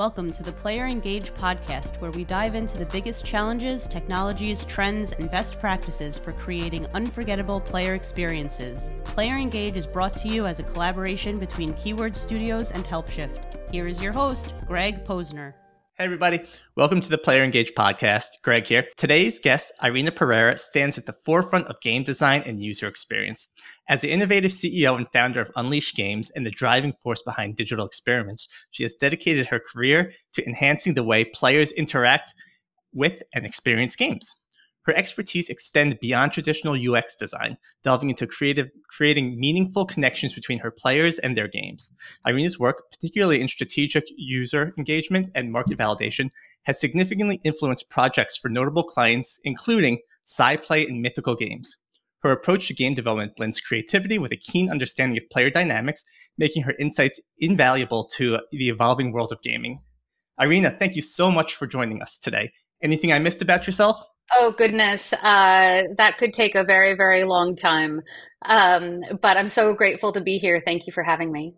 Welcome to the Player Engage podcast, where we dive into the biggest challenges, technologies, trends, and best practices for creating unforgettable player experiences. Player Engage is brought to you as a collaboration between Keywords Studios and HelpShift. Here is your host, Greg Posner. Hey everybody, welcome to the Player Engage podcast. Greg here. Today's guest, Irena Pereira, stands at the forefront of game design and user experience. As the innovative CEO and founder of Unleash Games and the driving force behind digital experiments, she has dedicated her career to enhancing the way players interact with and experience games. Her expertise extends beyond traditional UX design, delving into creating meaningful connections between her players and their games. Irena's work, particularly in strategic user engagement and market validation, has significantly influenced projects for notable clients, including SciPlay and Mythical Games. Her approach to game development blends creativity with a keen understanding of player dynamics, making her insights invaluable to the evolving world of gaming. Irena, thank you so much for joining us today. Anything I missed about yourself? Oh, goodness. That could take a very, very long time. But I'm so grateful to be here. Thank you for having me.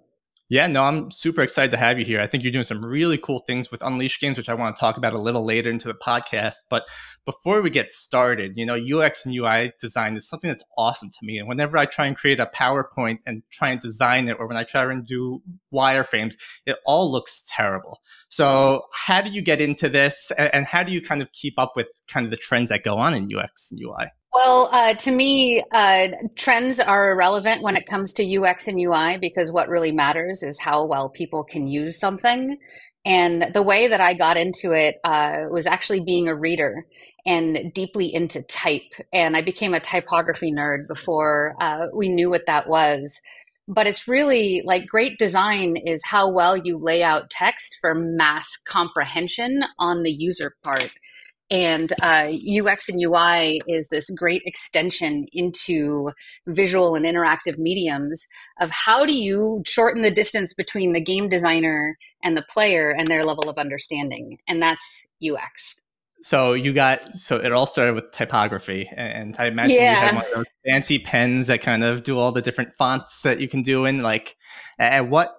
Yeah, no, I'm super excited to have you here. I think you're doing some really cool things with Unleash Games, which I want to talk about a little later into the podcast. But before we get started, you know, UX and UI design is something that's awesome to me. And whenever I try and create a PowerPoint and try and design it, or when I try and do wireframes, it all looks terrible. So how do you get into this? And how do you kind of keep up with kind of the trends that go on in UX and UI? Well, to me, trends are irrelevant when it comes to UX and UI, because what really matters is how well people can use something. And the way that I got into it was actually being a reader and deeply into type. And I became a typography nerd before we knew what that was. But it's really like great design is how well you lay out text for mass comprehension on the user part. And UX and UI is this great extension into visual and interactive mediums of how do you shorten the distance between the game designer and the player and their level of understanding. And that's UX. So it all started with typography, and I imagine you had one of those fancy pens that kind of do all the different fonts that you can do in. Like, at what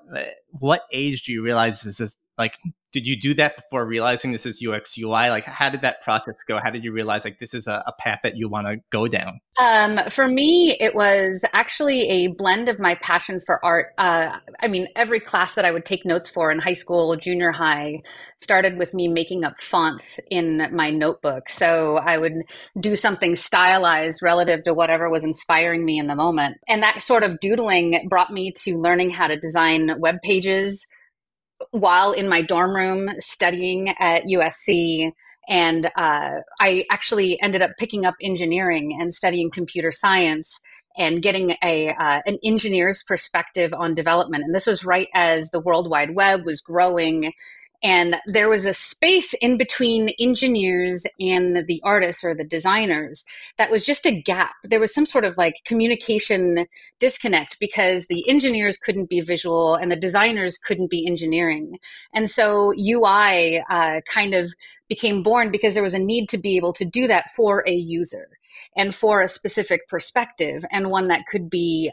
age do you realize this is like? Did you do that before realizing this is UX, UI? Like, how did that process go? How did you realize, like, this is a path that you want to go down? For me, it was actually a blend of my passion for art. I mean, every class that I would take notes for in high school, junior high, started with me making up fonts in my notebook. So I would do something stylized relative to whatever was inspiring me in the moment. And that sort of doodling brought me to learning how to design web pages, while in my dorm room studying at USC. And I actually ended up picking up engineering and studying computer science and getting an engineer's perspective on development. And this was right as the World Wide Web was growing. And there was a space in between engineers and the artists or the designers that was just a gap. There was some sort of like communication disconnect because the engineers couldn't be visual and the designers couldn't be engineering. And so UI kind of became born because there was a need to be able to do that for a user and for a specific perspective, and one that could be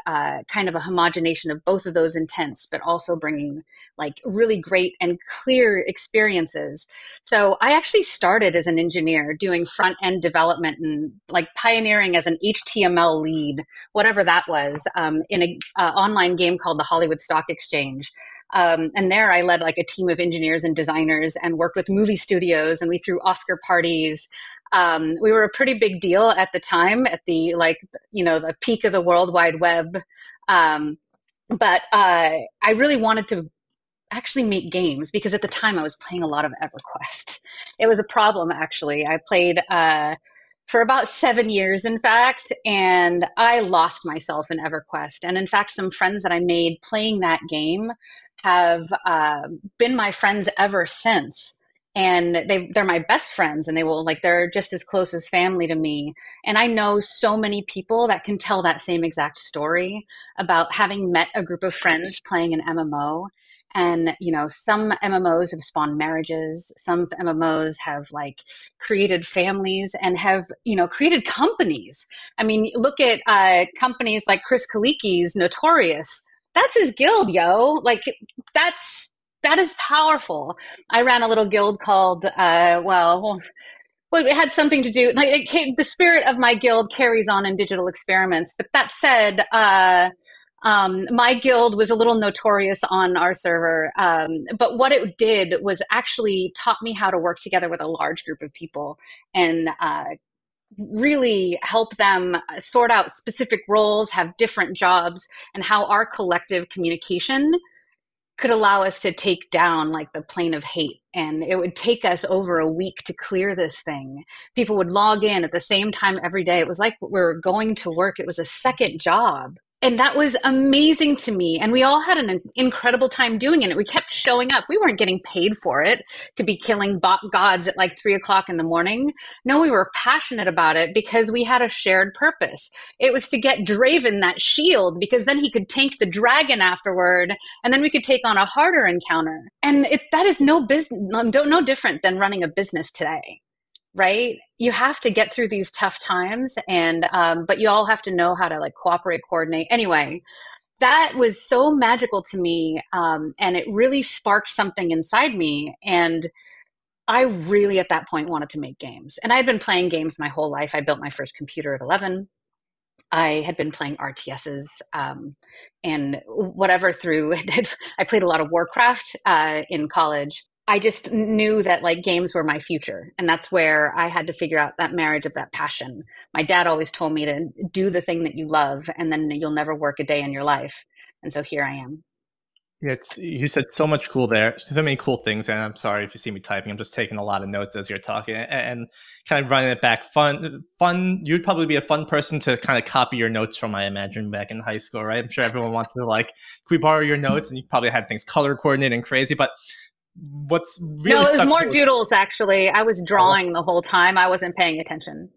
kind of a homogenation of both of those intents, but also bringing like really great and clear experiences. So I actually started as an engineer doing front end development and like pioneering as an HTML lead, whatever that was, in an online game called the Hollywood Stock Exchange. And there I led like a team of engineers and designers and worked with movie studios, and we threw Oscar parties. We were a pretty big deal at the time, at the, like, you know, the peak of the World Wide Web. But I really wanted to actually make games, because at the time I was playing a lot of EverQuest. It was a problem, actually. I played for about 7 years, in fact, and I lost myself in EverQuest. And in fact, some friends that I made playing that game have been my friends ever since. And they're my best friends, and they're just as close as family to me. And I know so many people that can tell that same exact story about having met a group of friends playing an MMO. And, you know, some MMOs have spawned marriages. Some MMOs have like created families and have, you know, created companies. I mean, look at companies like Chris Zierhut's Notorious. That's his guild, yo. Like, that's That is powerful. I ran a little guild called, well, it had something to do, like it came, the spirit of my guild carries on in digital experiments. But that said, my guild was a little notorious on our server. But what it did was actually taught me how to work together with a large group of people and really help them sort out specific roles, have different jobs, and how our collective communication could allow us to take down like the plane of hate. And it would take us over a week to clear this thing. People would log in at the same time every day. It was like we were going to work. It was a second job. And that was amazing to me. And we all had an incredible time doing it. We kept showing up. We weren't getting paid for it to be killing gods at like 3 o'clock in the morning. No, we were passionate about it because we had a shared purpose. It was to get Draven that shield because then he could tank the dragon afterward. And then we could take on a harder encounter. And that is no different than running a business today. Right? You have to get through these tough times and, but you all have to know how to like cooperate, coordinate. Anyway, that was so magical to me. And it really sparked something inside me. And I really, at that point, wanted to make games. And I had been playing games my whole life. I built my first computer at 11. I had been playing RTSs and whatever through, I played a lot of Warcraft in college. I just knew that like games were my future. And that's where I had to figure out that marriage of that passion. My dad always told me to do the thing that you love and then you'll never work a day in your life. And so here I am. Yeah, you said so much cool there, so many cool things. And I'm sorry if you see me typing, I'm just taking a lot of notes as you're talking and kind of running it back. Fun. You'd probably be a fun person to kind of copy your notes from, I imagine, back in high school, right? I'm sure everyone wanted to like, can we borrow your notes? And you probably had things color coordinated and crazy, but what's really no, it was more doodles actually. I was drawing the whole time. I wasn't paying attention.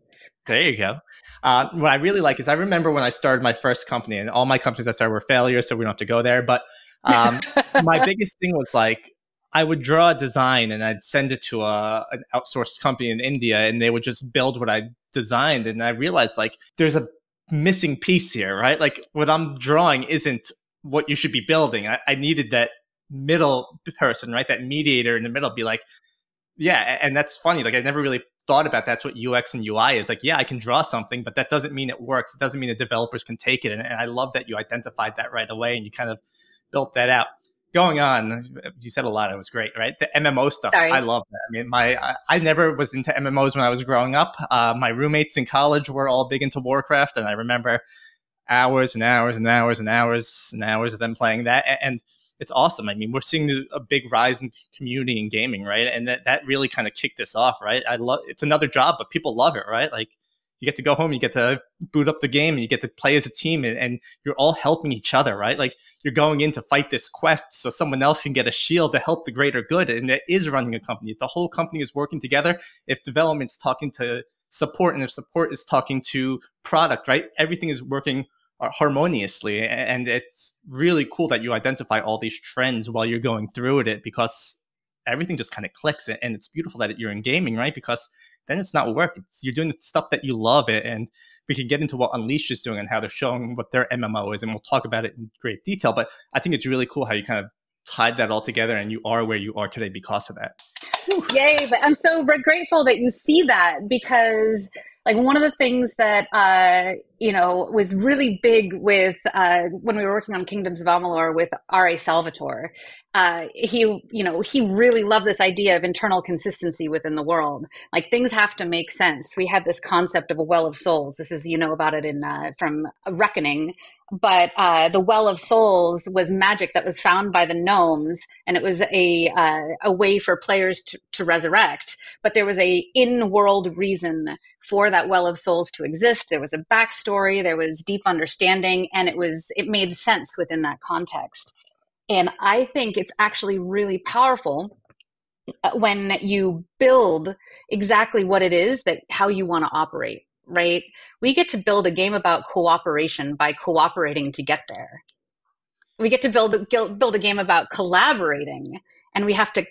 There you go. What I really like is I remember when I started my first company, and all my companies I started were failures, so we don't have to go there. But my biggest thing was like I would draw a design and I'd send it to an outsourced company in India, and they would just build what I designed. And I realized like there's a missing piece here, right? Like what I'm drawing isn't what you should be building. I needed that middle person, right? That mediator in the middle, be like, yeah. And that's funny. Like I never really thought about that's what UX and UI is. Like, yeah, I can draw something, but that doesn't mean it works. It doesn't mean the developers can take it. And I love that you identified that right away and you kind of built that out. Going on, you said a lot. It was great, right? The MMO stuff. Sorry. I love that. I mean, I never was into MMOs when I was growing up. My roommates in college were all big into Warcraft, and I remember hours and hours and hours and hours and hours of them playing that. And it's awesome. I mean, we're seeing a big rise in community and gaming, right? And that really kind of kicked this off, right? It's another job, but people love it, right? Like you get to go home, you get to boot up the game, and you get to play as a team, and you're all helping each other, right? Like you're going in to fight this quest so someone else can get a shield to help the greater good. And it is running a company. The whole company is working together. If development's talking to support, and if support is talking to product, right? Everything is working harmoniously, and it's really cool that you identify all these trends while you're going through it, because everything just kind of clicks, and it's beautiful that you're in gaming, right? Because then it's not work, you're doing the stuff that you love it. And we can get into what Unleash is doing and how they're showing what their MMO is, and we'll talk about it in great detail, but I think it's really cool how you kind of tied that all together, and you are where you are today because of that. Yay, but I'm so grateful that you see that, because like one of the things that, was really big with when we were working on Kingdoms of Amalur with R.A. Salvatore, he really loved this idea of internal consistency within the world. Like things have to make sense. We had this concept of a well of souls. This is, about it in from Reckoning. But the Well of Souls was magic that was found by the gnomes, and it was a way for players to resurrect. But there was a in-world reason for that Well of Souls to exist. There was a backstory, there was deep understanding, and it made sense within that context. And I think it's actually really powerful when you build exactly what it is that how you want to operate. Right? We get to build a game about cooperation by cooperating to get there. We get to build a game about collaborating, and we have to,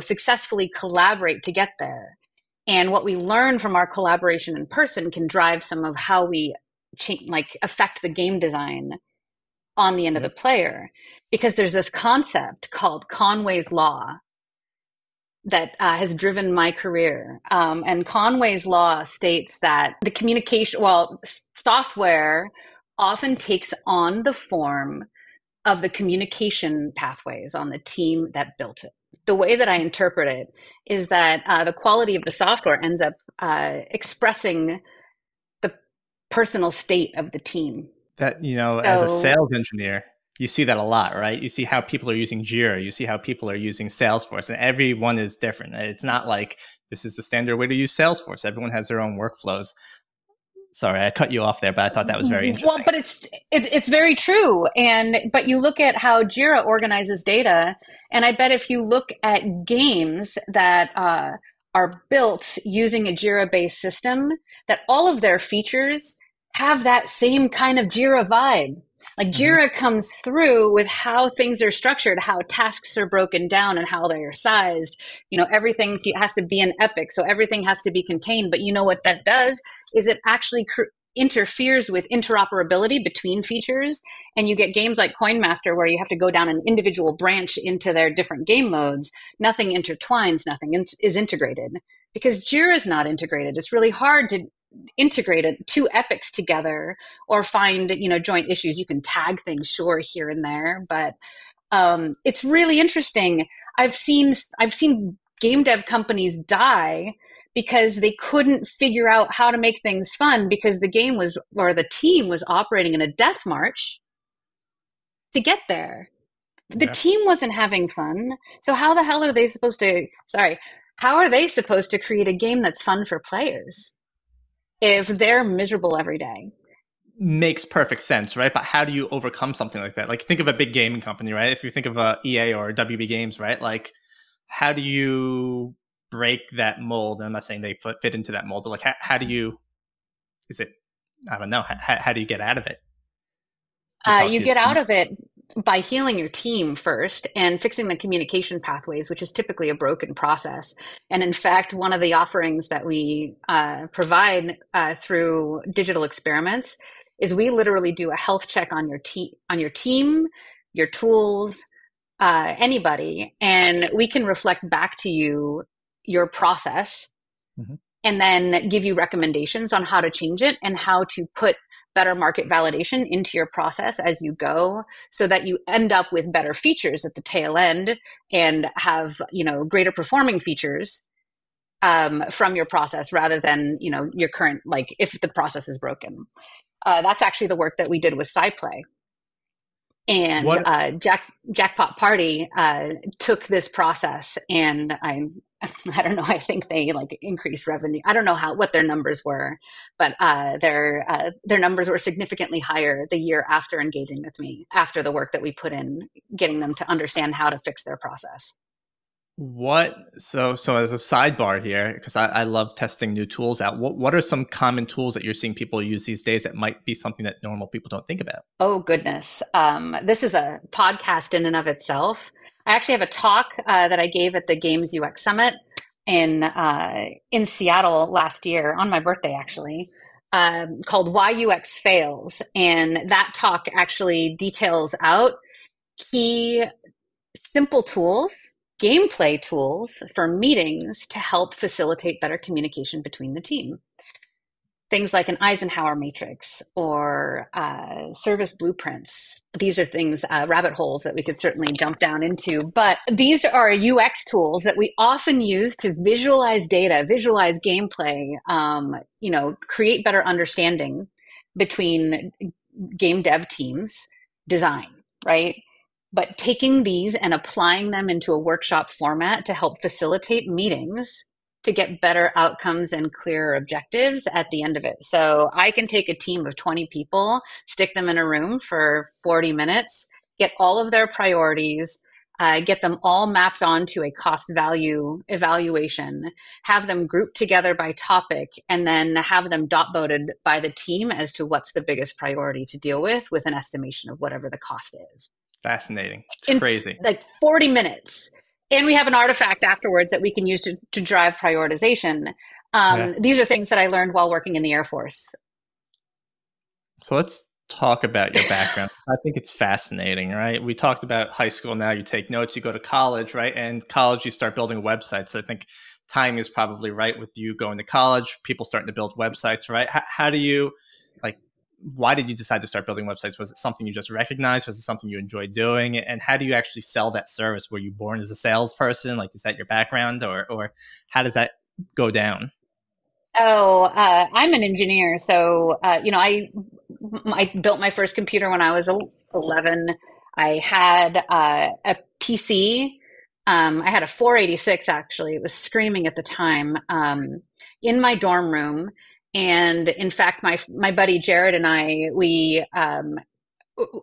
successfully collaborate to get there. And what we learn from our collaboration in person can drive some of how we affect the game design on the end of the player, because there's this concept called Conway's Law that has driven my career. And Conway's Law states that the communication, well, software often takes on the form of the communication pathways on the team that built it. The way that I interpret it is that the quality of the software ends up expressing the personal state of the team. That, you know, so, as a sales engineer, you see that a lot, right? You see how people are using Jira, you see how people are using Salesforce, and everyone is different. It's not like this is the standard way to use Salesforce. Everyone has their own workflows. Sorry, I cut you off there, but I thought that was very interesting. Well, but it's very true. But you look at how Jira organizes data, and I bet if you look at games that are built using a Jira-based system, that all of their features have that same kind of Jira vibe. Like Jira comes through with how things are structured, how tasks are broken down and how they are sized. You know, everything has to be an epic, so everything has to be contained. But you know what that does is it actually interferes with interoperability between features. And you get games like Coin Master where you have to go down an individual branch into their different game modes. Nothing intertwines, nothing is integrated. Because Jira is not integrated, it's really hard to integrated two epics together or find, you know, joint issues. You can tag things, sure, here and there, but it's really interesting. I've seen game dev companies die because they couldn't figure out how to make things fun because the game was, or the team was operating in a death march to get there. The team wasn't having fun. So how the hell are they supposed to, create a game that's fun for players if they're miserable every day? Makes perfect sense, right? But how do you overcome something like that? Like, think of a big gaming company, right? If you think of EA or WB Games, right? Like, how do you break that mold? I'm not saying they fit into that mold, but like, how do you, is it, I don't know, how do you get out of it? You get out of it by healing your team first and fixing the communication pathways, which is typically a broken process. And in fact, one of the offerings that we provide through Digital Experiments is we literally do a health check on your team, your tools, anybody, and we can reflect back to you your process and then give you recommendations on how to change it and how to put better market validation into your process as you go, so that you end up with better features at the tail end and have, you know, greater performing features from your process rather than, you know, your current, like if the process is broken. That's actually the work that we did with SciPlay. And Jackpot Party took this process, and I don't know, I think they like increased revenue. I don't know what their numbers were, but their numbers were significantly higher the year after engaging with me, after the work that we put in, getting them to understand how to fix their process. So as a sidebar here, because I love testing new tools out, what are some common tools that you're seeing people use these days that might be something that normal people don't think about? Oh, goodness. This is a podcast in and of itself. I actually have a talk that I gave at the Games UX Summit in Seattle last year, on my birthday actually, called Why UX Fails. And that talk actually details out key simple tools, gameplay tools for meetings to help facilitate better communication between the team. Things like an Eisenhower matrix or service blueprints. These are things, rabbit holes that we could certainly jump down into, but these are UX tools that we often use to visualize data, visualize gameplay, you know, create better understanding between game dev teams, design, right? But taking these and applying them into a workshop format to help facilitate meetings to get better outcomes and clearer objectives at the end of it. So I can take a team of 20 people, stick them in a room for 40 minutes, get all of their priorities, get them all mapped onto a cost value evaluation, have them grouped together by topic, and then have them dot-voted by the team as to what's the biggest priority to deal with an estimation of whatever the cost is. Fascinating. It's crazy. Like 40 minutes. And we have an artifact afterwards that we can use to drive prioritization. These are things that I learned while working in the Air Force. So let's talk about your background. I think it's fascinating, right? We talked about high school. Now you take notes, you go to college, right? And college, you start building websites. So I think timing is probably right with you going to college, people starting to build websites, right? How do you, like, why did you decide to start building websites? Was it something you just recognized? Was it something you enjoyed doing? And how do you actually sell that service? Were you born as a salesperson? Like, is that your background, or how does that go down? Oh, I'm an engineer. So, you know, I built my first computer when I was 11. I had a PC. I had a 486, actually. It was screaming at the time, in my dorm room. And in fact, my buddy Jared and I, we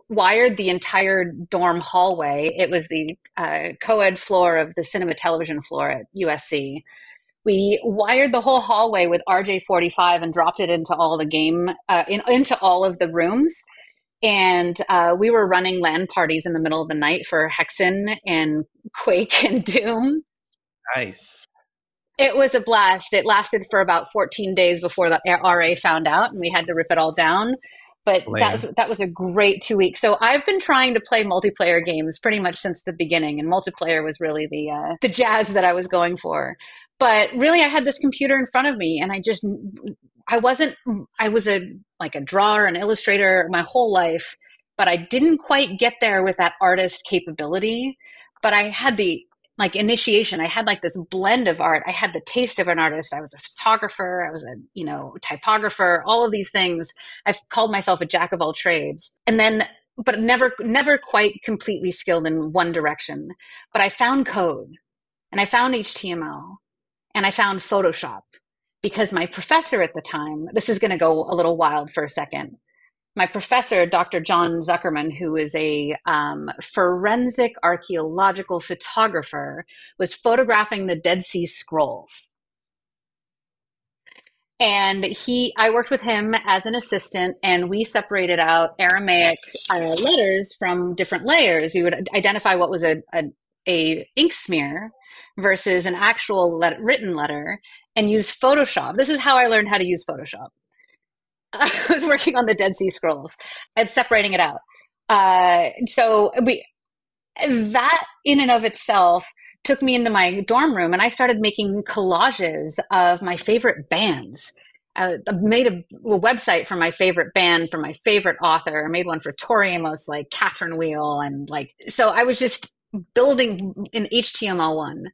wired the entire dorm hallway. It was the co-ed floor of the cinema television floor at USC. We wired the whole hallway with RJ45 and dropped it into all the into all of the rooms. And we were running LAN parties in the middle of the night for Hexen and Quake and Doom. Nice. It was a blast. It lasted for about 14 days before the RA found out, and we had to rip it all down. But that was a great 2 weeks. So I've been trying to play multiplayer games pretty much since the beginning, and multiplayer was really the jazz that I was going for. But really, I had this computer in front of me, and I was a drawer, an illustrator my whole life, but I didn't quite get there with that artist capability. But I had the initiation. I had this blend of art. I had the taste of an artist. I was a photographer. I was a, typographer, all of these things. I've called myself a jack of all trades. And then, but never quite completely skilled in one direction. But I found code, and I found HTML, and I found Photoshop, because my professor at the time, this is going to go a little wild for a second. My professor, Dr. John Zuckerman, who is a forensic archaeological photographer, was photographing the Dead Sea Scrolls. And I worked with him as an assistant, and we separated out Aramaic letters from different layers. We would identify what was a ink smear versus an actual written letter, and use Photoshop. This is how I learned how to use Photoshop. I was working on the Dead Sea Scrolls and separating it out. That in and of itself took me into my dorm room, and I started making collages of my favorite bands. I made a website for my favorite band, for my favorite author. I made one for Tori Amos, like Catherine Wheel. And so I was just building an HTML1.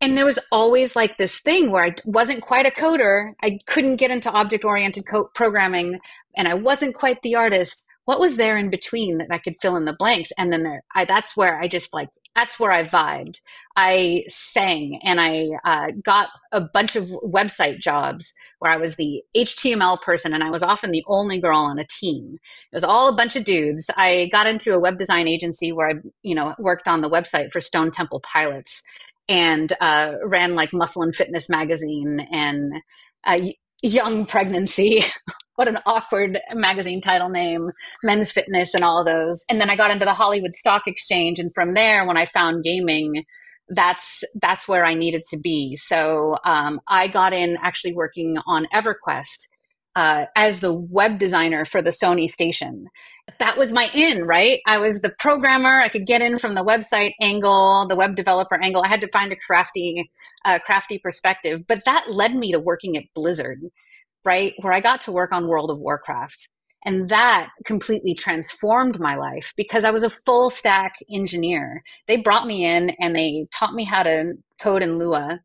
And there was always this thing where I wasn't quite a coder. I couldn't get into object-oriented programming, and I wasn't quite the artist. What was there in between that I could fill in the blanks? And then that's where I just that's where I vibed. I sang, and I got a bunch of website jobs where I was the HTML person, and I was often the only girl on a team. It was all a bunch of dudes. I got into a web design agency where I, worked on the website for Stone Temple Pilots, and ran Muscle and Fitness magazine and Young Pregnancy. What an awkward magazine title name, Men's Fitness and all those. And then I got into the Hollywood Stock Exchange. And from there, when I found gaming, that's where I needed to be. So I got in actually working on EverQuest as the web designer for the Sony station. That was my in, right? I was the programmer. I could get in from the website angle, the web developer angle. I had to find a crafty perspective, but that led me to working at Blizzard, right? Where I got to work on World of Warcraft. And that completely transformed my life because I was a full stack engineer. They brought me in and they taught me how to code in Lua.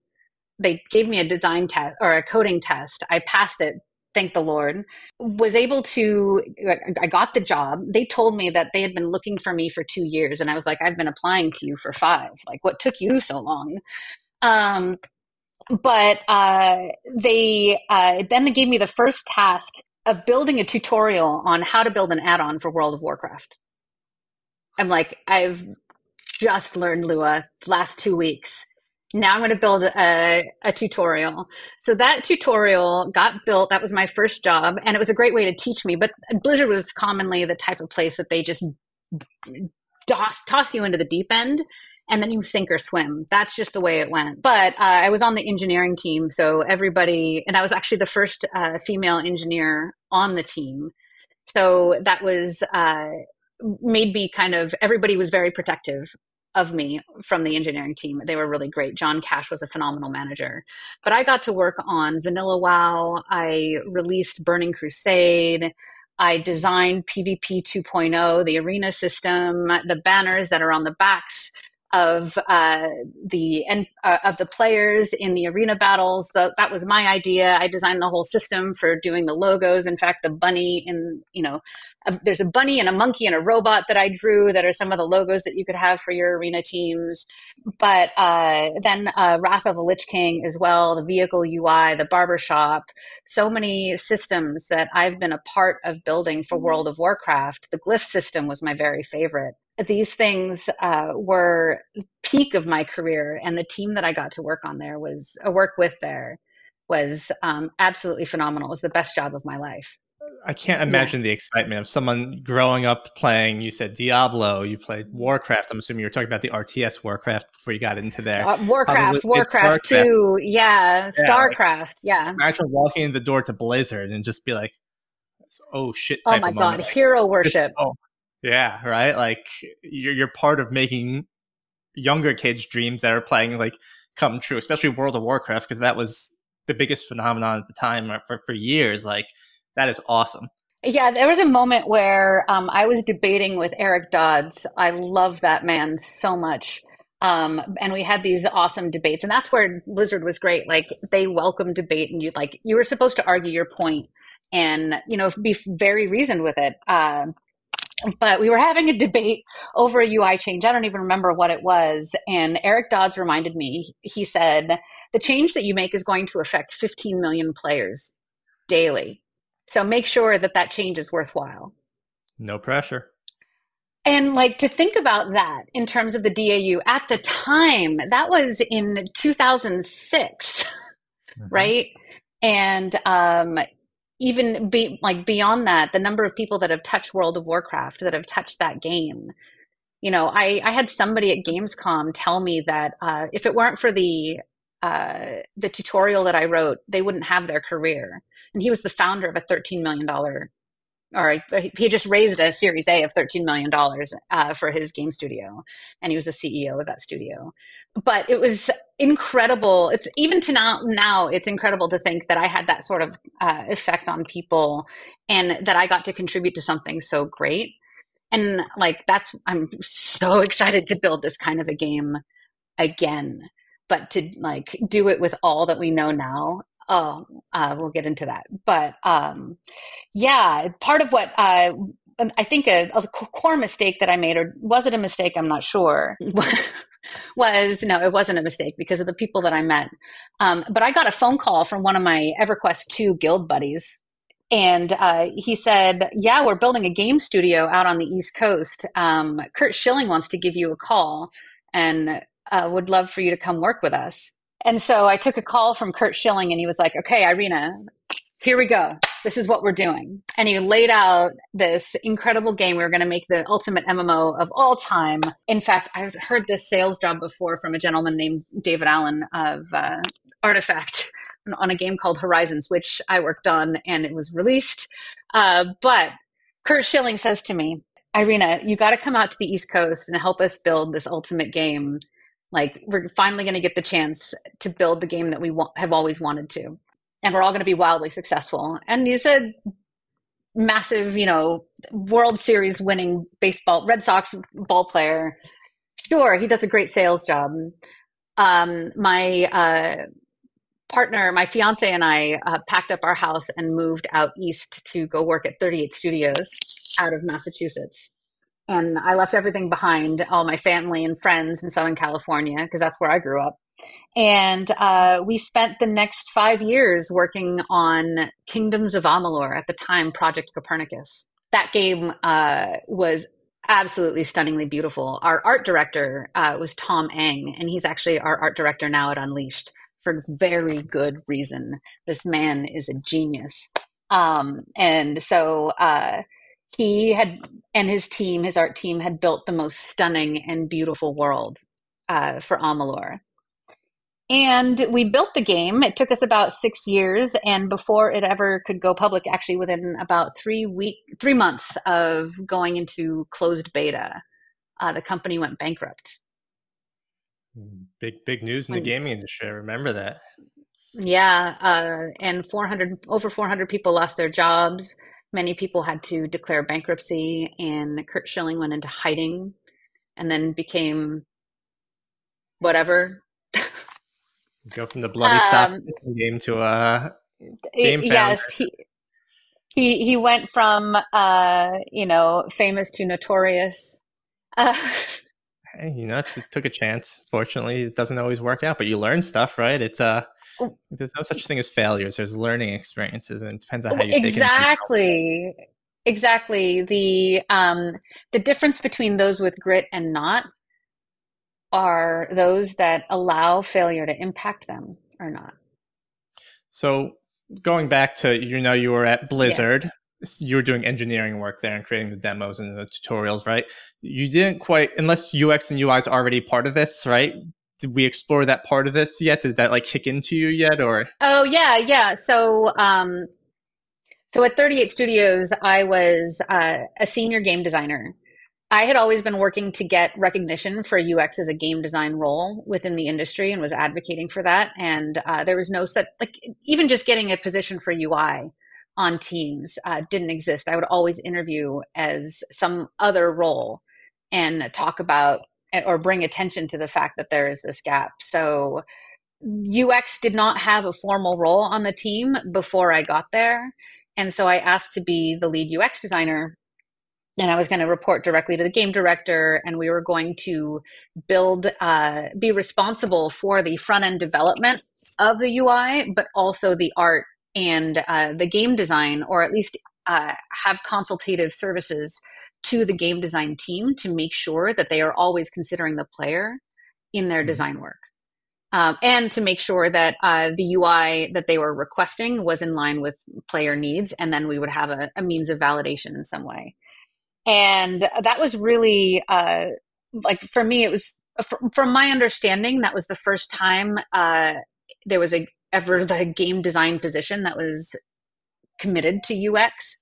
They gave me a design test or a coding test. I passed it. Thank the Lord. I got the job. They told me that they had been looking for me for 2 years. And I was like, I've been applying to you for 5. What took you so long? Then they gave me the first task of building a tutorial on how to build an add-on for World of Warcraft. I'm like, I've just learned Lua the last 2 weeks. Now I'm going to build a tutorial. So that tutorial got built. That was my first job. And it was a great way to teach me. But Blizzard was commonly the type of place that they just toss you into the deep end. And then you sink or swim. That's just the way it went. But I was on the engineering team. So everybody, and I was actually the first female engineer on the team. So that was made me kind of, everybody was very protective of me from the engineering team. They were really great. John Cash was a phenomenal manager. But I got to work on Vanilla WoW. I released Burning Crusade. I designed PvP 2.0, the arena system, the banners that are on the backs of the players in the arena battles. That was my idea. I designed the whole system for doing the logos. In fact, the bunny in, you know, there's a bunny and a monkey and a robot that I drew that are some of the logos that you could have for your arena teams. But then Wrath of the Lich King as well, the vehicle UI, the barbershop, so many systems that I've been a part of building for World of Warcraft. The glyph system was my very favorite. These things were peak of my career, and the team that I got to work on there was absolutely phenomenal. It was the best job of my life. I can't imagine the excitement of someone growing up playing, you said Diablo, you played Warcraft. I'm assuming you were talking about the RTS Warcraft before you got into there. Warcraft 2, yeah. StarCraft, yeah. Imagine walking in the door to Blizzard and just be like, oh shit type of moment. Oh my God, hero worship. Yeah, right? Like, you're part of making younger kids' dreams that are playing, like, come true, especially World of Warcraft, because that was the biggest phenomenon at the time for years. Like, that is awesome. Yeah, there was a moment where I was debating with Eric Dodds. I love that man so much. And we had these awesome debates. And that's where Blizzard was great. Like, they welcomed debate, and you were supposed to argue your point and, you know, be very reasoned with it. But we were having a debate over a UI change. I don't even remember what it was. And Eric Dodds reminded me, he said, the change that you make is going to affect 15 million players daily. So make sure that that change is worthwhile. No pressure. And like, to think about that in terms of the DAU at the time, that was in 2006, right? And, even beyond that, the number of people that have touched World of Warcraft, that have touched that game. You know, I had somebody at Gamescom tell me that if it weren't for the tutorial that I wrote, they wouldn't have their career. And he was the founder of a $13 million, or he just raised a Series A of $13 million for his game studio. And he was the CEO of that studio. But it was incredible. It's even to now, it's incredible to think that I had that sort of effect on people and that I got to contribute to something so great. And like, I'm so excited to build this kind of a game again, but to like do it with all that we know now. We'll get into that. But yeah, part of what I think a core mistake that I made, or was it a mistake? I'm not sure. No, it wasn't a mistake because of the people that I met. But I got a phone call from one of my EverQuest 2 guild buddies. And he said, yeah, we're building a game studio out on the East Coast. Kurt Schilling wants to give you a call and would love for you to come work with us. And so I took a call from Kurt Schilling, and he was like, okay, Irena, here we go. This is what we're doing. And he laid out this incredible game. We were going to make the ultimate MMO of all time. In fact, I've heard this sales job before from a gentleman named David Allen of Artifact on a game called Horizons, which I worked on, and it was released. But Kurt Schilling says to me, Irena, you got to come out to the East Coast and help us build this ultimate game. Like, we're finally going to get the chance to build the game that we have always wanted to. And we're all going to be wildly successful. And he's a massive, you know, World Series winning baseball, Red Sox ball player. Sure, he does a great sales job. My fiance and I packed up our house and moved out east to go work at 38 Studios out of Massachusetts. And I left everything behind, all my family and friends in Southern California, because that's where I grew up. And we spent the next 5 years working on Kingdoms of Amalur, at the time Project Copernicus. That game was absolutely stunningly beautiful. Our art director was Tom Eng, and he's actually our art director now at Unleashed for very good reason. This man is a genius. And so... he had, and his team, his art team, had built the most stunning and beautiful world for Amalur. And we built the game. It took us about 6 years, and before it ever could go public, actually within about 3 months of going into closed beta, the company went bankrupt. Big news in the gaming industry. I remember that. Yeah, and over 400 people lost their jobs. Many people had to declare bankruptcy, and Kurt Schilling went into hiding, and then became whatever. Go from the bloody soft game to a game founder. Yes, he went from famous to notorious. Hey, it took a chance. Fortunately, it doesn't always work out, but you learn stuff, right? It's there's no such thing as failures. There's learning experiences, and it depends on how you take it. Exactly. The difference between those with grit and not are those that allow failure to impact them or not. So going back to, you were at Blizzard. Yeah. You were doing engineering work there and creating the demos and the tutorials, right? You didn't quite, unless UX and UI is already part of this, right? Did we explore that part of this yet? Did that kick into you yet, or? Oh yeah. So, so at 38 Studios, I was a senior game designer. I had always been working to get recognition for UX as a game design role within the industry and was advocating for that. And there was no such, even just getting a position for UI on teams didn't exist. I would always interview as some other role and talk about or bring attention to the fact that there is this gap. So UX did not have a formal role on the team before I got there. And so I asked to be the lead UX designer. And I was going to report directly to the game director, and we were going to be responsible for the front-end development of the UI, but also the art and the game design, or at least have consultative services to the game design team to make sure that they are always considering the player in their design work. And to make sure that the UI that they were requesting was in line with player needs, and then we would have a means of validation in some way. And that was really, for me, it was, from my understanding, that was the first time there was ever the game design position that was committed to UX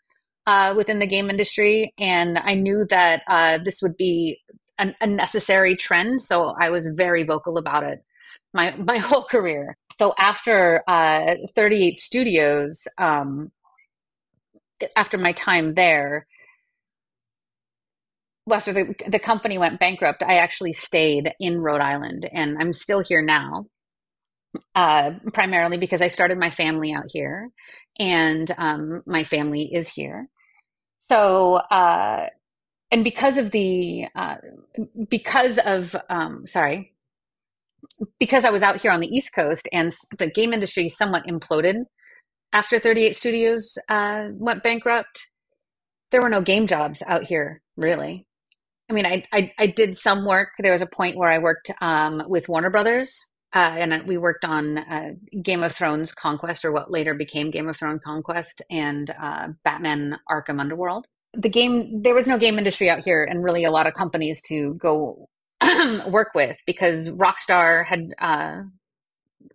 within the game industry. And I knew that this would be a necessary trend, so I was very vocal about it my whole career. So after 38 Studios, after my time there, after the company went bankrupt, I actually stayed in Rhode Island, and I'm still here now, primarily because I started my family out here, and my family is here. So, and because I was out here on the East Coast, and the game industry somewhat imploded after 38 Studios went bankrupt, there were no game jobs out here, really. I mean, I did some work. There was a point where I worked with Warner Brothers, and we worked on Game of Thrones Conquest, or what later became Game of Thrones Conquest, and Batman Arkham Underworld. There was no game industry out here, and really a lot of companies to go work with, because Rockstar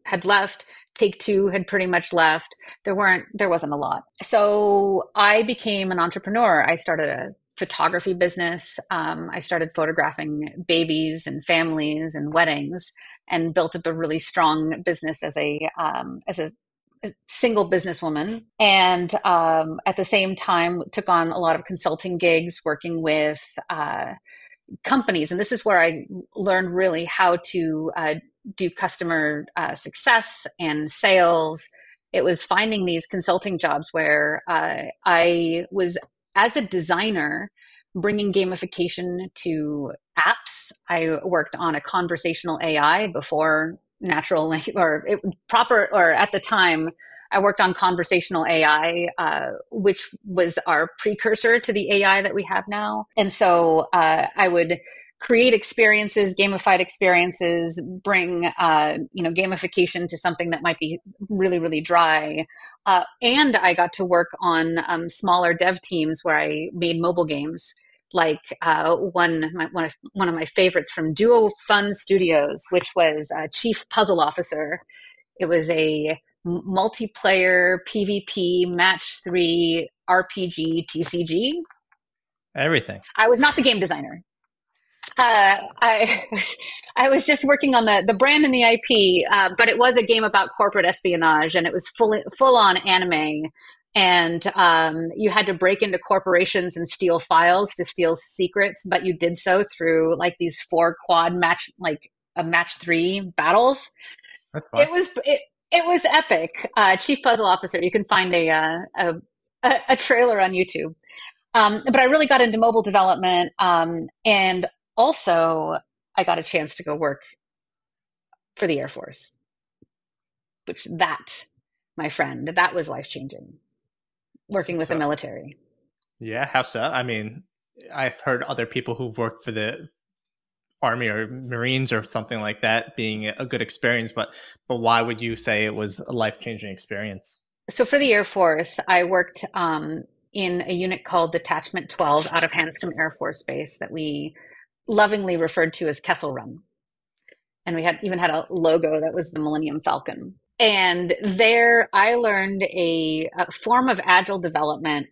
had left. Take-Two had pretty much left. There wasn't a lot. So I became an entrepreneur. I started a photography business. I started photographing babies and families and weddings, and built up a really strong business as a single businesswoman. And at the same time, took on a lot of consulting gigs, working with companies. And this is where I learned really how to do customer success and sales. It was finding these consulting jobs where I was, as a designer, bringing gamification to apps. I worked on a conversational AI before natural, or it, proper, or at the time, I worked on conversational AI, which was our precursor to the AI that we have now. And so I would create experiences, gamified experiences, bring gamification to something that might be really, really dry. And I got to work on smaller dev teams where I made mobile games like one of my favorites from Duo Fun Studios, which was Chief Puzzle Officer. It was a multiplayer PvP match 3 RPG TCG. Everything. I was not the game designer. I was just working on the brand and the IP, but it was a game about corporate espionage, and it was full on anime. And you had to break into corporations and steal files to steal secrets, but you did so through like these 4 quad match, like a match 3 battles. That's fun. It was epic. Chief Puzzle Officer. You can find a trailer on YouTube. But I really got into mobile development, and also I got a chance to go work for the Air Force, which that, my friend, that was life-changing, working with the military. Yeah, how so? I mean, I've heard other people who've worked for the Army or Marines or something like that being a good experience, but why would you say it was a life-changing experience? So for the Air Force, I worked... in a unit called Detachment 12 out of Handsome Air Force Base that we lovingly referred to as Kessel Run. And we had a logo that was the Millennium Falcon. And there I learned a form of agile development,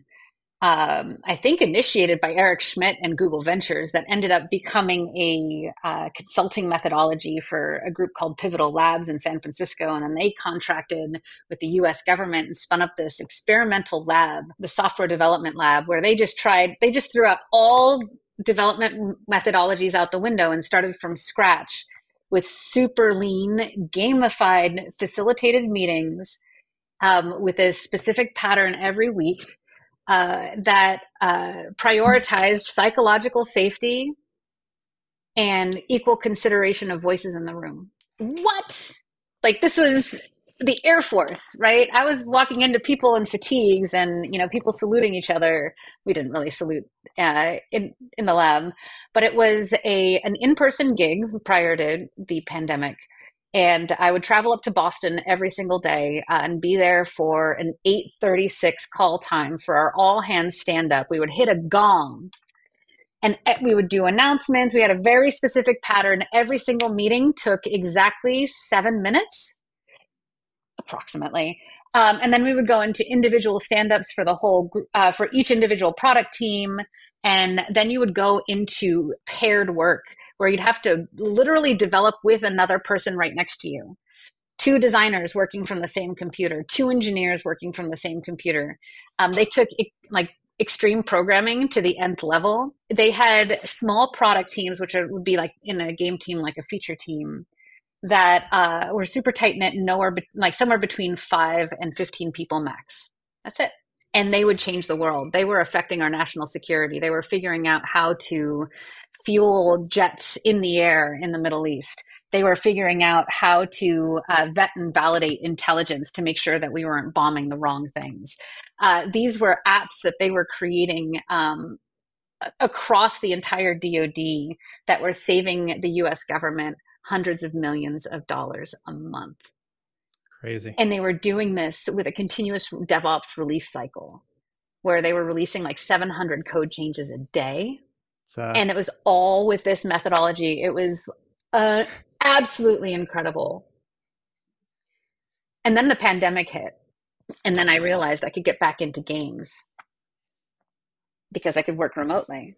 I think initiated by Eric Schmidt and Google Ventures, that ended up becoming a consulting methodology for a group called Pivotal Labs in San Francisco. And then they contracted with the US government and spun up this experimental lab, the software development lab, where they just threw out all development methodologies out the window and started from scratch with super lean, gamified, facilitated meetings with a specific pattern every week. That prioritized psychological safety and equal consideration of voices in the room. What? Like, this was the Air Force, right? I was walking into people in fatigues and, you know, people saluting each other. We didn't really salute in the lab, but it was an in-person gig prior to the pandemic. And I would travel up to Boston every single day and be there for an 8:36 call time for our all-hands stand-up. We would hit a gong, and we would do announcements. We had a very specific pattern. Every single meeting took exactly 7 minutes, approximately. And then we would go into individual stand-ups for the whole for each individual product team. And then you would go into paired work where you'd have to literally develop with another person right next to you. 2 designers working from the same computer, 2 engineers working from the same computer. They took like extreme programming to the nth level. They had small product teams, which would be like in a game team, like a feature team, that were super tight-knit, somewhere between 5 and 15 people max. That's it. And they would change the world. They were affecting our national security. They were figuring out how to fuel jets in the air in the Middle East. They were figuring out how to vet and validate intelligence to make sure that we weren't bombing the wrong things. These were apps that they were creating across the entire DoD that were saving the U.S. government hundreds of millions of dollars a month. Crazy. And they were doing this with a continuous DevOps release cycle where they were releasing like 700 code changes a day. And it was all with this methodology. It was absolutely incredible. And then the pandemic hit. And then I realized I could get back into games because I could work remotely.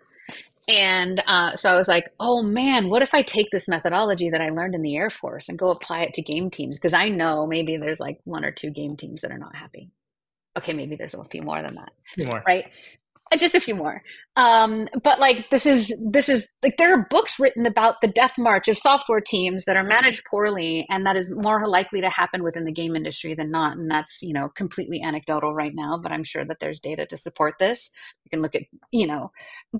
And so I was like, oh man, what if I take this methodology that I learned in the Air Force and go apply it to game teams? Because I know maybe there's like 1 or 2 game teams that are not happy. Okay, maybe there's a few more than that, right? Just a few more. But like, this is like, there are books written about the death march of software teams that are managed poorly, and that is more likely to happen within the game industry than not. And that's, you know, completely anecdotal right now, but I'm sure that there's data to support this. You can look at, you know,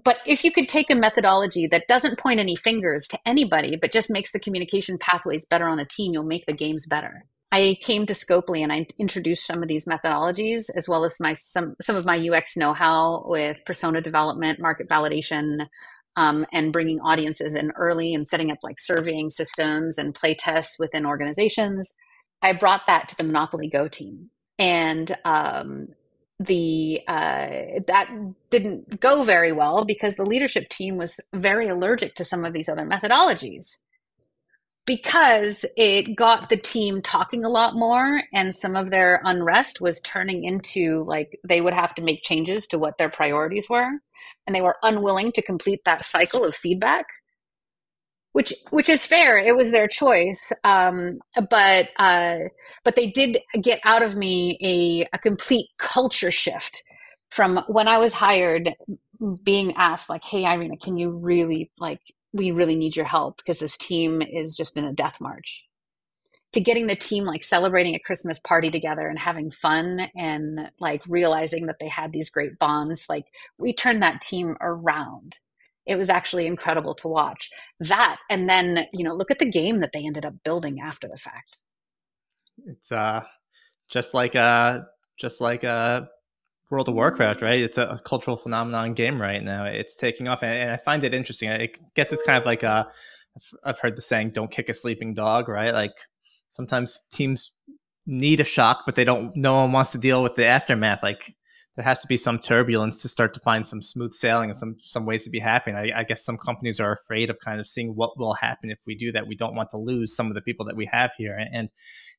but if you could take a methodology that doesn't point any fingers to anybody, but just makes the communication pathways better on a team, you'll make the games better. I came to Scopely and I introduced some of these methodologies, as well as some of my UX know-how with persona development, market validation, and bringing audiences in early and setting up like surveying systems and play tests within organizations. I brought that to the Monopoly Go team, and the that didn't go very well because the leadership team was very allergic to some of these other methodologies, because it got the team talking a lot more, and some of their unrest was turning into, like, they would have to make changes to what their priorities were, and they were unwilling to complete that cycle of feedback, which is fair. It was their choice. But they did get out of me a complete culture shift from when I was hired, being asked, like, hey, Irena, can you really, like, we really need your help because this team is just in a death march, to getting the team, like, celebrating a Christmas party together and having fun and, like, realizing that they had these great bonds. Like, we turned that team around. It was actually incredible to watch that. And then, you know, look at the game that they ended up building after the fact. It's just like World of Warcraft, right? It's a cultural phenomenon game right now. It's taking off, and I find it interesting. I guess it's kind of like I've heard the saying, "Don't kick a sleeping dog," right? Like, sometimes teams need a shock, but they don't. No one wants to deal with the aftermath. Like, there has to be some turbulence to start to find some smooth sailing and some ways to be happy. And I guess some companies are afraid of kind of seeing what will happen if we do that. We don't want to lose some of the people that we have here, and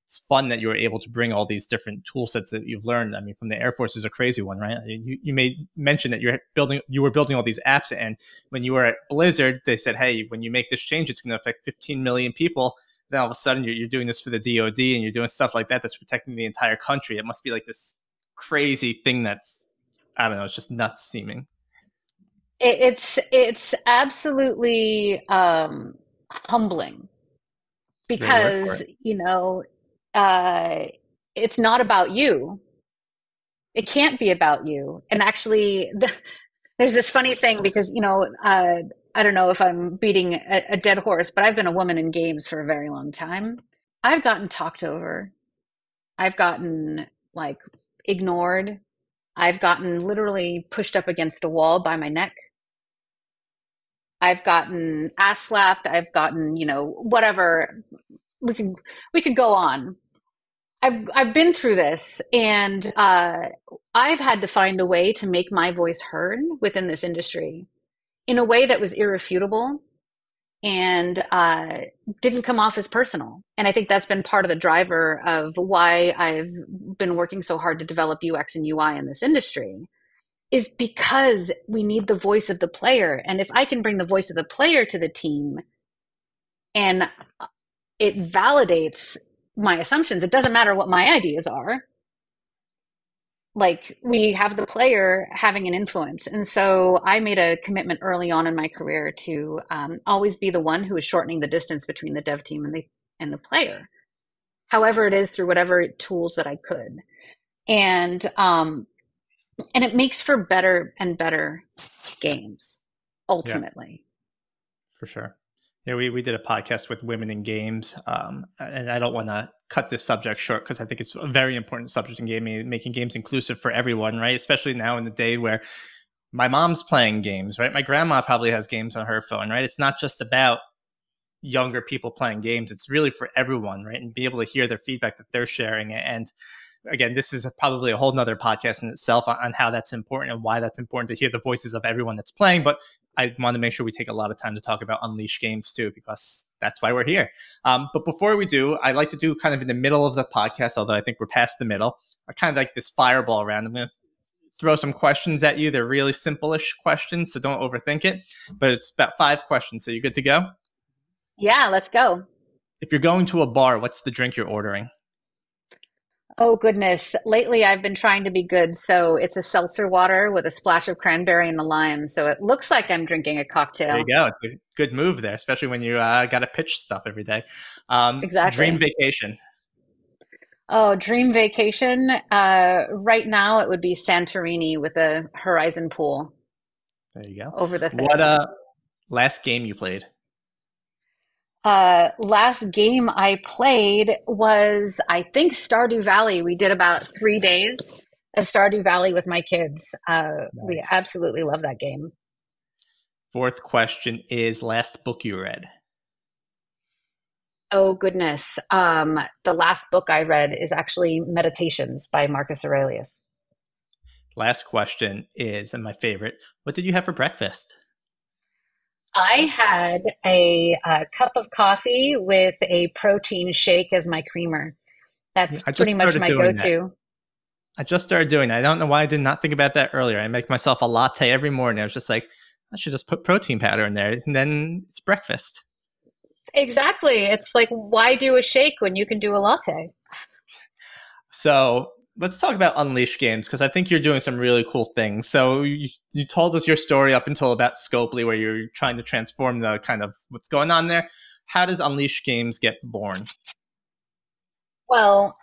it's fun that you were able to bring all these different tool sets that you've learned. I mean, from the Air Force is a crazy one, right? You may mention that you were building all these apps, and when you were at Blizzard, they said, hey, when you make this change, it's going to affect 15 million people. Then all of a sudden you're doing this for the DOD, and you're doing stuff like that that's protecting the entire country. It must be like this crazy thing that's, I don't know, it's just nuts seeming. It's absolutely humbling, because, you know, it's not about you. It can't be about you. And actually, there's this funny thing, because, you know, I don't know if I'm beating a dead horse, but I've been a woman in games for a very long time. I've gotten talked over. I've gotten, like, ignored. I've gotten literally pushed up against a wall by my neck. I've gotten ass slapped. I've gotten, you know, whatever. We could go on. I've been through this, and I've had to find a way to make my voice heard within this industry in a way that was irrefutable and didn't come off as personal. And I think that's been part of the driver of why I've been working so hard to develop UX and UI in this industry, is because we need the voice of the player. And if I can bring the voice of the player to the team, and it validates my assumptions, it doesn't matter what my ideas are. Like, we have the player having an influence. And so I made a commitment early on in my career to always be the one who is shortening the distance between the dev team and the player, however it is, through whatever tools that I could. And it makes for better and better games, ultimately. Yeah, for sure. Yeah, we did a podcast with women in games, and I don't want to cut this subject short because I think it's a very important subject in gaming, making games inclusive for everyone, right? Especially now in the day where my mom's playing games, right? My grandma probably has games on her phone, right? It's not just about younger people playing games. It's really for everyone, right? And be able to hear their feedback that they're sharing. And again, this is probably a whole nother podcast in itself on how that's important and why that's important to hear the voices of everyone that's playing. But I want to make sure we take a lot of time to talk about Unleash Games too, because that's why we're here. But before we do, I like to do kind of in the middle of the podcast, although I think we're past the middle, I kind of like this fireball round. I'm going to throw some questions at you. They're really simple-ish questions, so don't overthink it. But it's about 5 questions. So you good to go? Yeah, let's go. If you're going to a bar, what's the drink you're ordering? Oh, goodness. Lately, I've been trying to be good. So it's a seltzer water with a splash of cranberry and a lime. So it looks like I'm drinking a cocktail. There you go. Good move there, especially when you got to pitch stuff every day. Exactly. Dream vacation. Oh, dream vacation. Right now, it would be Santorini with a horizon pool. There you go. Over the thing. What last game you played? Last game I played was, I think, Stardew Valley. We did about 3 days of Stardew Valley with my kids. Nice. We absolutely love that game. 4th question is last book you read. Oh, goodness. The last book I read is actually Meditations by Marcus Aurelius. Last question is, and my favorite, what did you have for breakfast? I had a cup of coffee with a protein shake as my creamer. That's pretty much my go-to. I just started doing that. I don't know why I did not think about that earlier. I make myself a latte every morning. I was just like, I should just put protein powder in there, and then it's breakfast. Exactly. It's like, why do a shake when you can do a latte? So let's talk about Unleash Games, because I think you're doing some really cool things. So you told us your story up until about Scopely, where you're trying to transform the kind of what's going on there. How does Unleash Games get born? Well,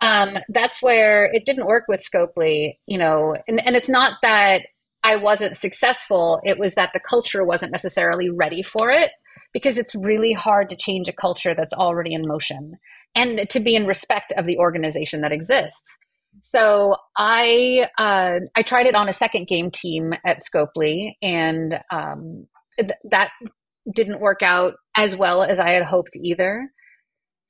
that's where it didn't work with Scopely, you know, and it's not that I wasn't successful. It was that the culture wasn't necessarily ready for it, because it's really hard to change a culture that's already in motion and to be in respect of the organization that exists. So I tried it on a second game team at Scopely, and that didn't work out as well as I had hoped either.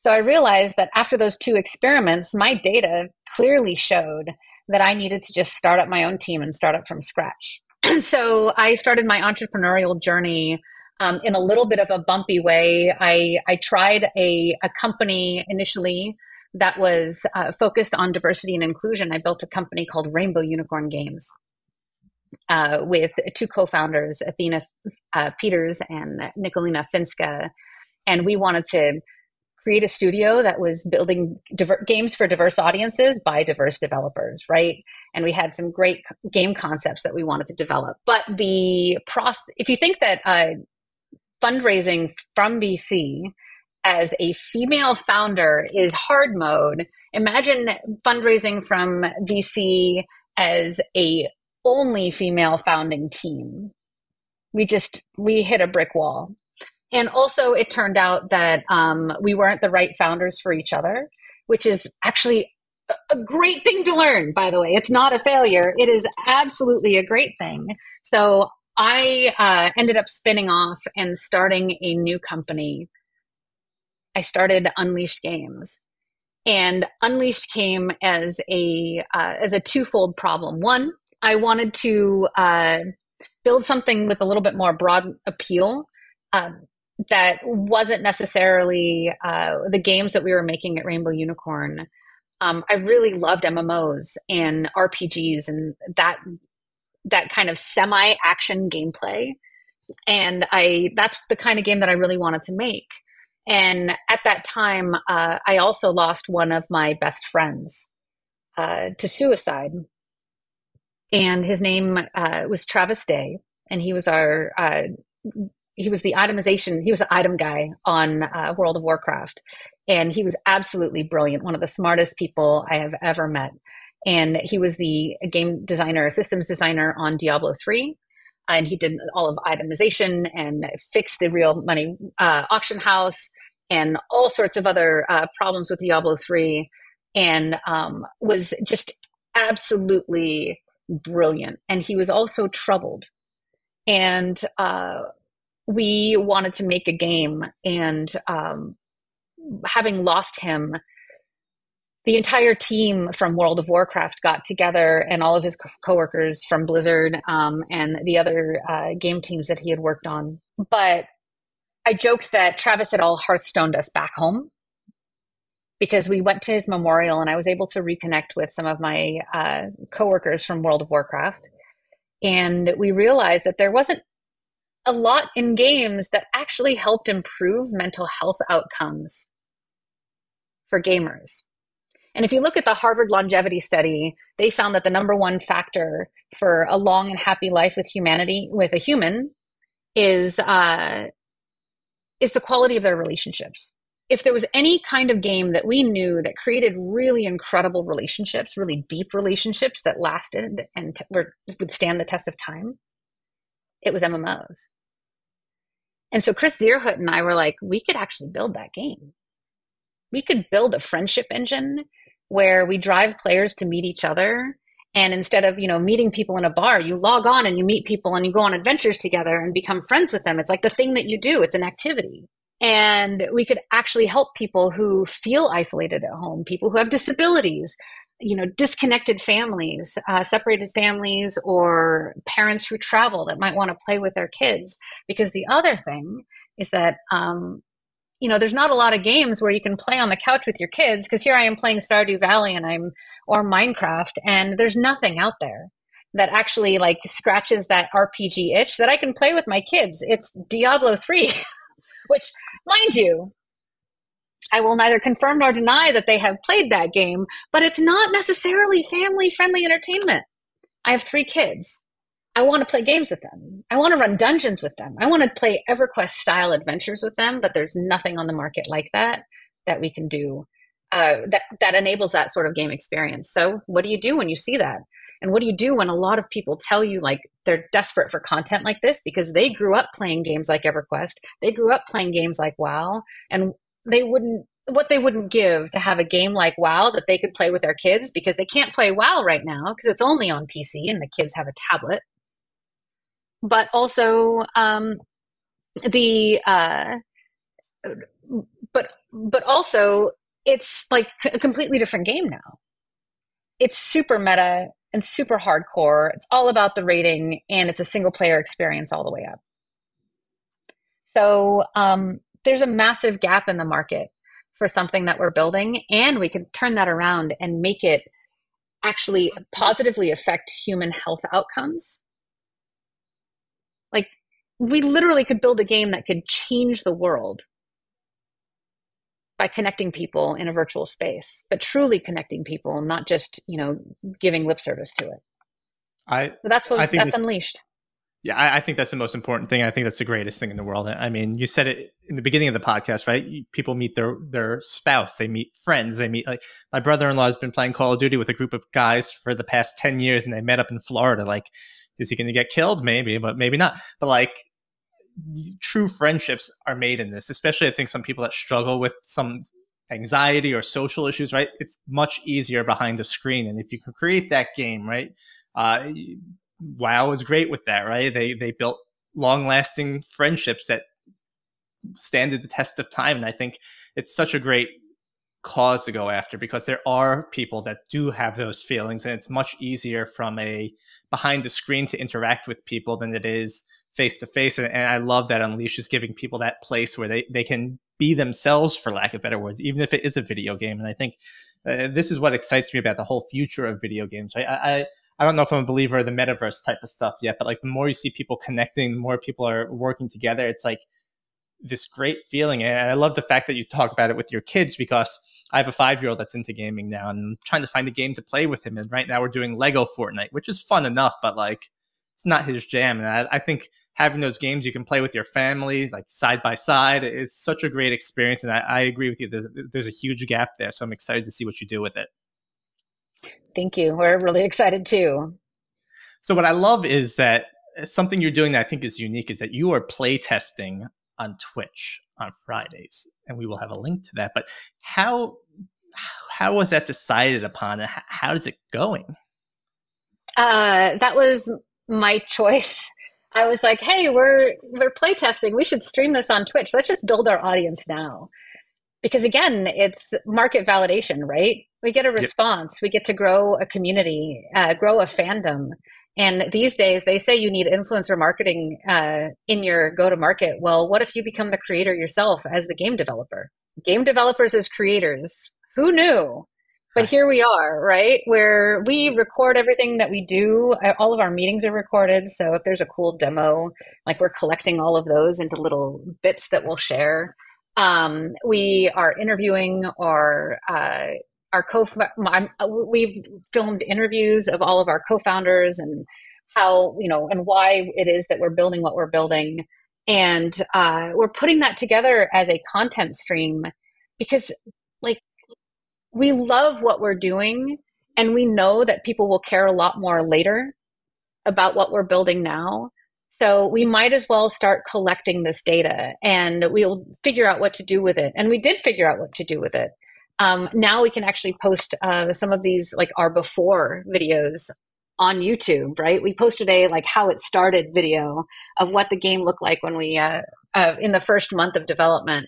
So I realized that after those two experiments, my data clearly showed that I needed to just start up my own team and start up from scratch. So I started my entrepreneurial journey in a little bit of a bumpy way. I tried a company initially that was focused on diversity and inclusion. I built a company called Rainbow Unicorn Games with two co-founders, Athena Peters and Nicolina Finska. And we wanted to create a studio that was building games for diverse audiences by diverse developers, right? And we had some great game concepts that we wanted to develop. But the if you think that fundraising from VC as a female founder is hard mode, imagine fundraising from VC as a only female founding team. We hit a brick wall. And also it turned out that we weren't the right founders for each other, which is actually a great thing to learn, by the way. It's not a failure. It is absolutely a great thing. So I ended up spinning off and starting a new company. I started Unleashed Games. And Unleashed came as a twofold problem. One, I wanted to build something with a little bit more broad appeal that wasn't necessarily the games that we were making at Rainbow Unicorn. I really loved MMOs and RPGs and that kind of semi-action gameplay. And that's the kind of game that I really wanted to make. And at that time, I also lost one of my best friends to suicide. And his name was Travis Day. And he was he was the item guy on World of Warcraft. And he was absolutely brilliant, one of the smartest people I have ever met. And he was the game designer, systems designer on Diablo 3. And he did all of itemization and fixed the real money auction house and all sorts of other problems with Diablo 3, and was just absolutely brilliant. And he was also troubled. And we wanted to make a game, and having lost him, the entire team from World of Warcraft got together, and all of his coworkers from Blizzard and the other game teams that he had worked on. But I joked that Travis had all Hearthstoned us back home, because we went to his memorial and I was able to reconnect with some of my coworkers from World of Warcraft. And we realized that there wasn't a lot in games that actually helped improve mental health outcomes for gamers. And if you look at the Harvard longevity study, they found that the number one factor for a long and happy life with humanity, with a human, is the quality of their relationships. If there was any kind of game that we knew that created really incredible relationships, really deep relationships that lasted and would stand the test of time, it was MMOs. And so Chris Zierhut and I were like, we could actually build that game. We could build a friendship engine where we drive players to meet each other. And instead of, meeting people in a bar, you log on and you meet people and you go on adventures together and become friends with them. It's like the thing that you do. It's an activity. And we could actually help people who feel isolated at home, people who have disabilities, you know, disconnected families, separated families, or parents who travel that might want to play with their kids. Because the other thing is that, you know, there's not a lot of games where you can play on the couch with your kids, because here I am playing Stardew Valley and or Minecraft, and there's nothing out there that actually like scratches that RPG itch that I can play with my kids. It's Diablo 3, which, mind you, I will neither confirm nor deny that they have played that game, but it's not necessarily family-friendly entertainment. I have 3 kids. I want to play games with them. I want to run dungeons with them. I want to play EverQuest-style adventures with them, but there's nothing on the market like that we can do that enables that sort of game experience. So what do you do when you see that? And what do you do when a lot of people tell you like they're desperate for content like this because they grew up playing games like EverQuest, they grew up playing games like WoW, and they wouldn't give to have a game like WoW that they could play with their kids, because they can't play WoW right now because it's only on PC and the kids have a tablet. But also but also it's like a completely different game now. It's super meta and super hardcore. It's all about the rating, and it's a single player experience all the way up. So there's a massive gap in the market for something that we're building, and we could turn that around and make it actually positively affect human health outcomes. Like, we literally could build a game that could change the world by connecting people in a virtual space, but truly connecting people, not just, you know, giving lip service to it. That's Unleashed. Yeah, I think that's the most important thing. I think that's the greatest thing in the world. I mean, you said it in the beginning of the podcast, right? People meet their spouse, they meet friends, they meet, like, my brother-in-law has been playing Call of Duty with a group of guys for the past 10 years, and they met up in Florida. Like, is he going to get killed? Maybe, but maybe not. But like, true friendships are made in this, especially I think some people that struggle with some anxiety or social issues, right? It's much easier behind the screen. And if you can create that game, right? WoW is great with that, right? They built long-lasting friendships that standed the test of time. And I think it's such a great cause to go after, because there are people that do have those feelings, and it's much easier from a behind the screen to interact with people than it is face-to-face. And I love that Unleash is giving people that place where they can be themselves, for lack of better words, even if it is a video game. And I think this is what excites me about the whole future of video games, right? I don't know if I'm a believer of the metaverse type of stuff yet, but like, the more you see people connecting, the more people are working together. It's like this great feeling. And I love the fact that you talk about it with your kids, because I have a 5-year-old that's into gaming now, and I'm trying to find a game to play with him. And right now we're doing Lego Fortnite, which is fun enough, but like, it's not his jam. And I think having those games you can play with your family, like side by side, is such a great experience. And I agree with you. There's a huge gap there. So I'm excited to see what you do with it. Thank you. We're really excited too. So what I love is that something you're doing that I think is unique is that you are play testing on Twitch on Fridays, and we will have a link to that. But how was that decided upon? How is it going? That was my choice. I was like, hey, we're play testing. We should stream this on Twitch. Let's just build our audience now. Because again, it's market validation, right? We get a response. Yep. We get to grow a community, grow a fandom. And these days they say you need influencer marketing in your go-to-market. Well, what if you become the creator yourself as the game developer? Game developers as creators. Who knew? But here we are, right? Where we record everything that we do. All of our meetings are recorded. So if there's a cool demo, like, we're collecting all of those into little bits that we'll share. We are interviewing we've filmed interviews of all of our co-founders and how, you know, and why it is that we're building what we're building. And we're putting that together as a content stream, because like, we love what we're doing, and we know that people will care a lot more later about what we're building now. So we might as well start collecting this data, and we'll figure out what to do with it. And we did figure out what to do with it. Now we can actually post some of these, like, our before videos on YouTube, right? We posted a, like, how it started video of what the game looked like when we, in the first month of development.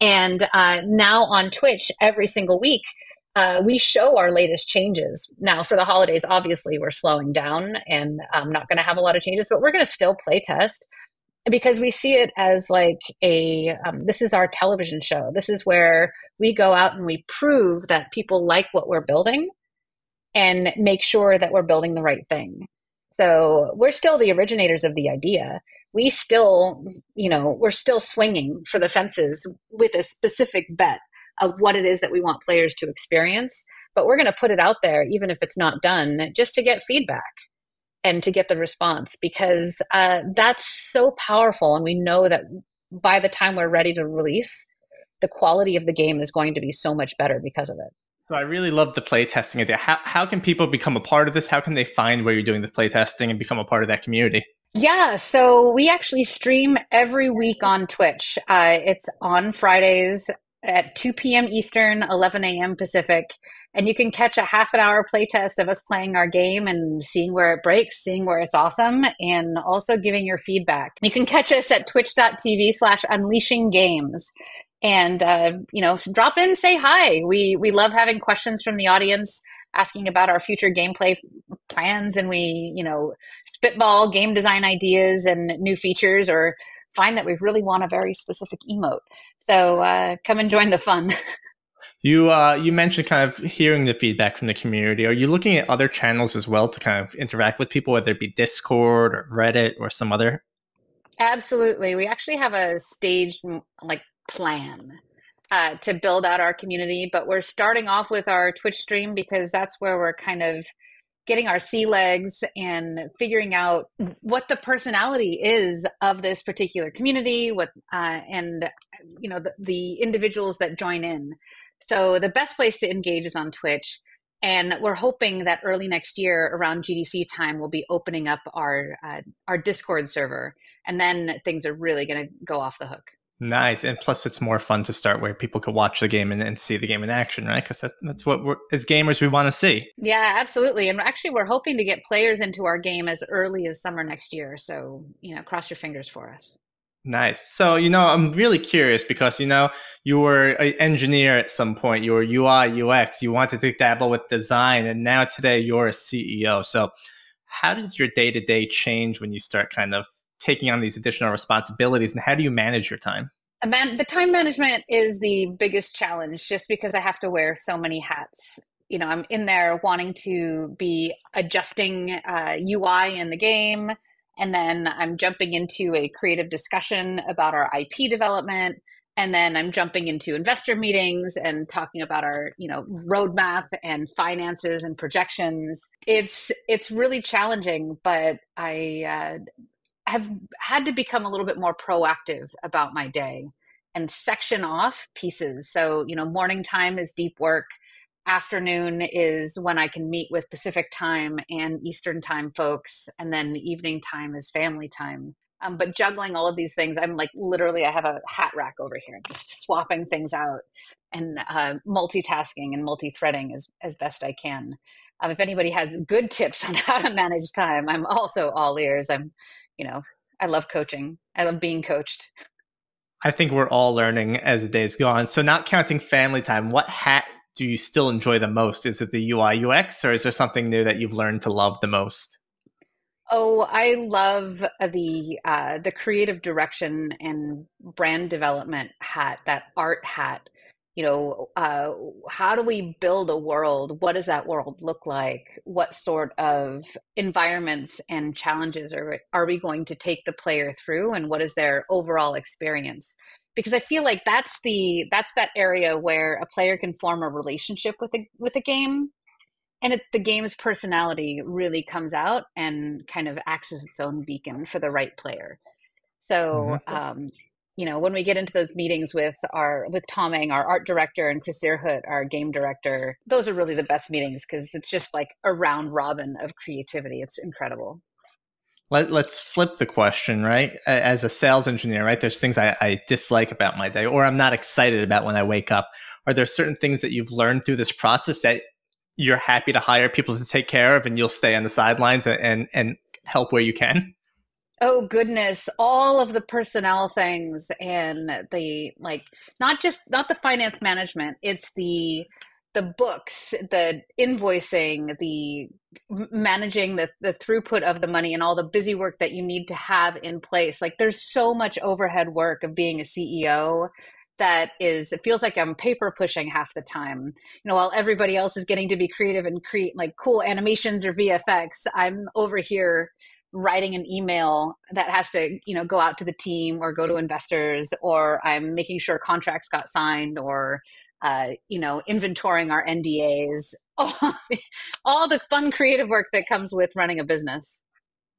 And now on Twitch every single week, We show our latest changes. Now for the holidays, obviously we're slowing down and I'm not going to have a lot of changes, but we're going to still play test because we see it as like a, this is our television show. This is where we go out and we prove that people like what we're building and make sure that we're building the right thing. So we're still the originators of the idea. We still, you know, we're still swinging for the fences with a specific bet of what it is that we want players to experience, but we're going to put it out there, even if it's not done, just to get feedback and to get the response, because that's so powerful. And we know that by the time we're ready to release, the quality of the game is going to be so much better because of it. So I really love the playtesting idea. How can people become a part of this? How can they find where you're doing the playtesting and become a part of that community? Yeah, so we actually stream every week on Twitch. It's on Fridays at 2 p.m. Eastern, 11 a.m. Pacific. And you can catch a half an hour playtest of us playing our game and seeing where it breaks, seeing where it's awesome, and also giving your feedback. You can catch us at twitch.tv/unleashinggames. And, you know, drop in, say hi. We love having questions from the audience asking about our future gameplay plans. And we, you know, spitball game design ideas and new features, or find that we really want a very specific emote. So come and join the fun. You mentioned kind of hearing the feedback from the community. Are you looking at other channels as well to kind of interact with people, whether it be Discord or Reddit or some other? Absolutely. We actually have a staged, like, plan to build out our community, but we're starting off with our Twitch stream because that's where we're kind of getting our sea legs and figuring out what the personality is of this particular community, what and you know the individuals that join in. So the best place to engage is on Twitch, and we're hoping that early next year around GDC time we'll be opening up our Discord server, and then things are really going to go off the hook. Nice. And plus, it's more fun to start where people could watch the game and see the game in action, right? Because that's what, we're, as gamers, we want to see. Yeah, absolutely. And actually, we're hoping to get players into our game as early as summer next year. So, you know, cross your fingers for us. Nice. So, you know, I'm really curious because, you know, you were an engineer at some point. You were UI, UX. You wanted to dabble with design. And now today, you're a CEO. So how does your day-to-day change when you start kind of taking on these additional responsibilities, and how do you manage your time? The time management is the biggest challenge just because I have to wear so many hats. You know, I'm in there wanting to be adjusting UI in the game, and then I'm jumping into a creative discussion about our IP development, and then I'm jumping into investor meetings and talking about our, you know, roadmap and finances and projections. It's really challenging, but I've had to become a little bit more proactive about my day and section off pieces. So, you know, morning time is deep work. Afternoon is when I can meet with Pacific time and Eastern time folks. And then evening time is family time. But juggling all of these things, I'm like, literally, I have a hat rack over here, just swapping things out and multitasking and multi-threading as best I can. If anybody has good tips on how to manage time, I'm also all ears. You know, I love coaching. I love being coached. I think we're all learning as the days go on. So not counting family time, what hat do you still enjoy the most? Is it the UI UX, or is there something new that you've learned to love the most? Oh, I love the creative direction and brand development hat, that art hat. You know, how do we build a world? What does that world look like? What sort of environments and challenges are we going to take the player through? And what is their overall experience? Because I feel like that's that area where a player can form a relationship with a game. And the game's personality really comes out and kind of acts as its own beacon for the right player. So, you know, when we get into those meetings with Tom Eng, our art director, and Chris Zierhut, our game director, those are really the best meetings because it's just like a round robin of creativity. It's incredible. Let's flip the question, right? As a sales engineer, right, there's things I dislike about my day, or I'm not excited about when I wake up. Are there certain things that you've learned through this process that you're happy to hire people to take care of, and you'll stay on the sidelines and help where you can? Oh, goodness, all of the personnel things and the, like, not the finance management, it's the the books, the invoicing, the managing the throughput of the money and all the busy work that you need to have in place. Like there's so much overhead work of being a CEO that is, it feels like I'm paper pushing half the time, you know, while everybody else is getting to be creative and create like cool animations or VFX. I'm over here writing an email that has to, you know, go out to the team or go to investors, or I'm making sure contracts got signed, or you know, inventorying our NDAs, all the fun creative work that comes with running a business.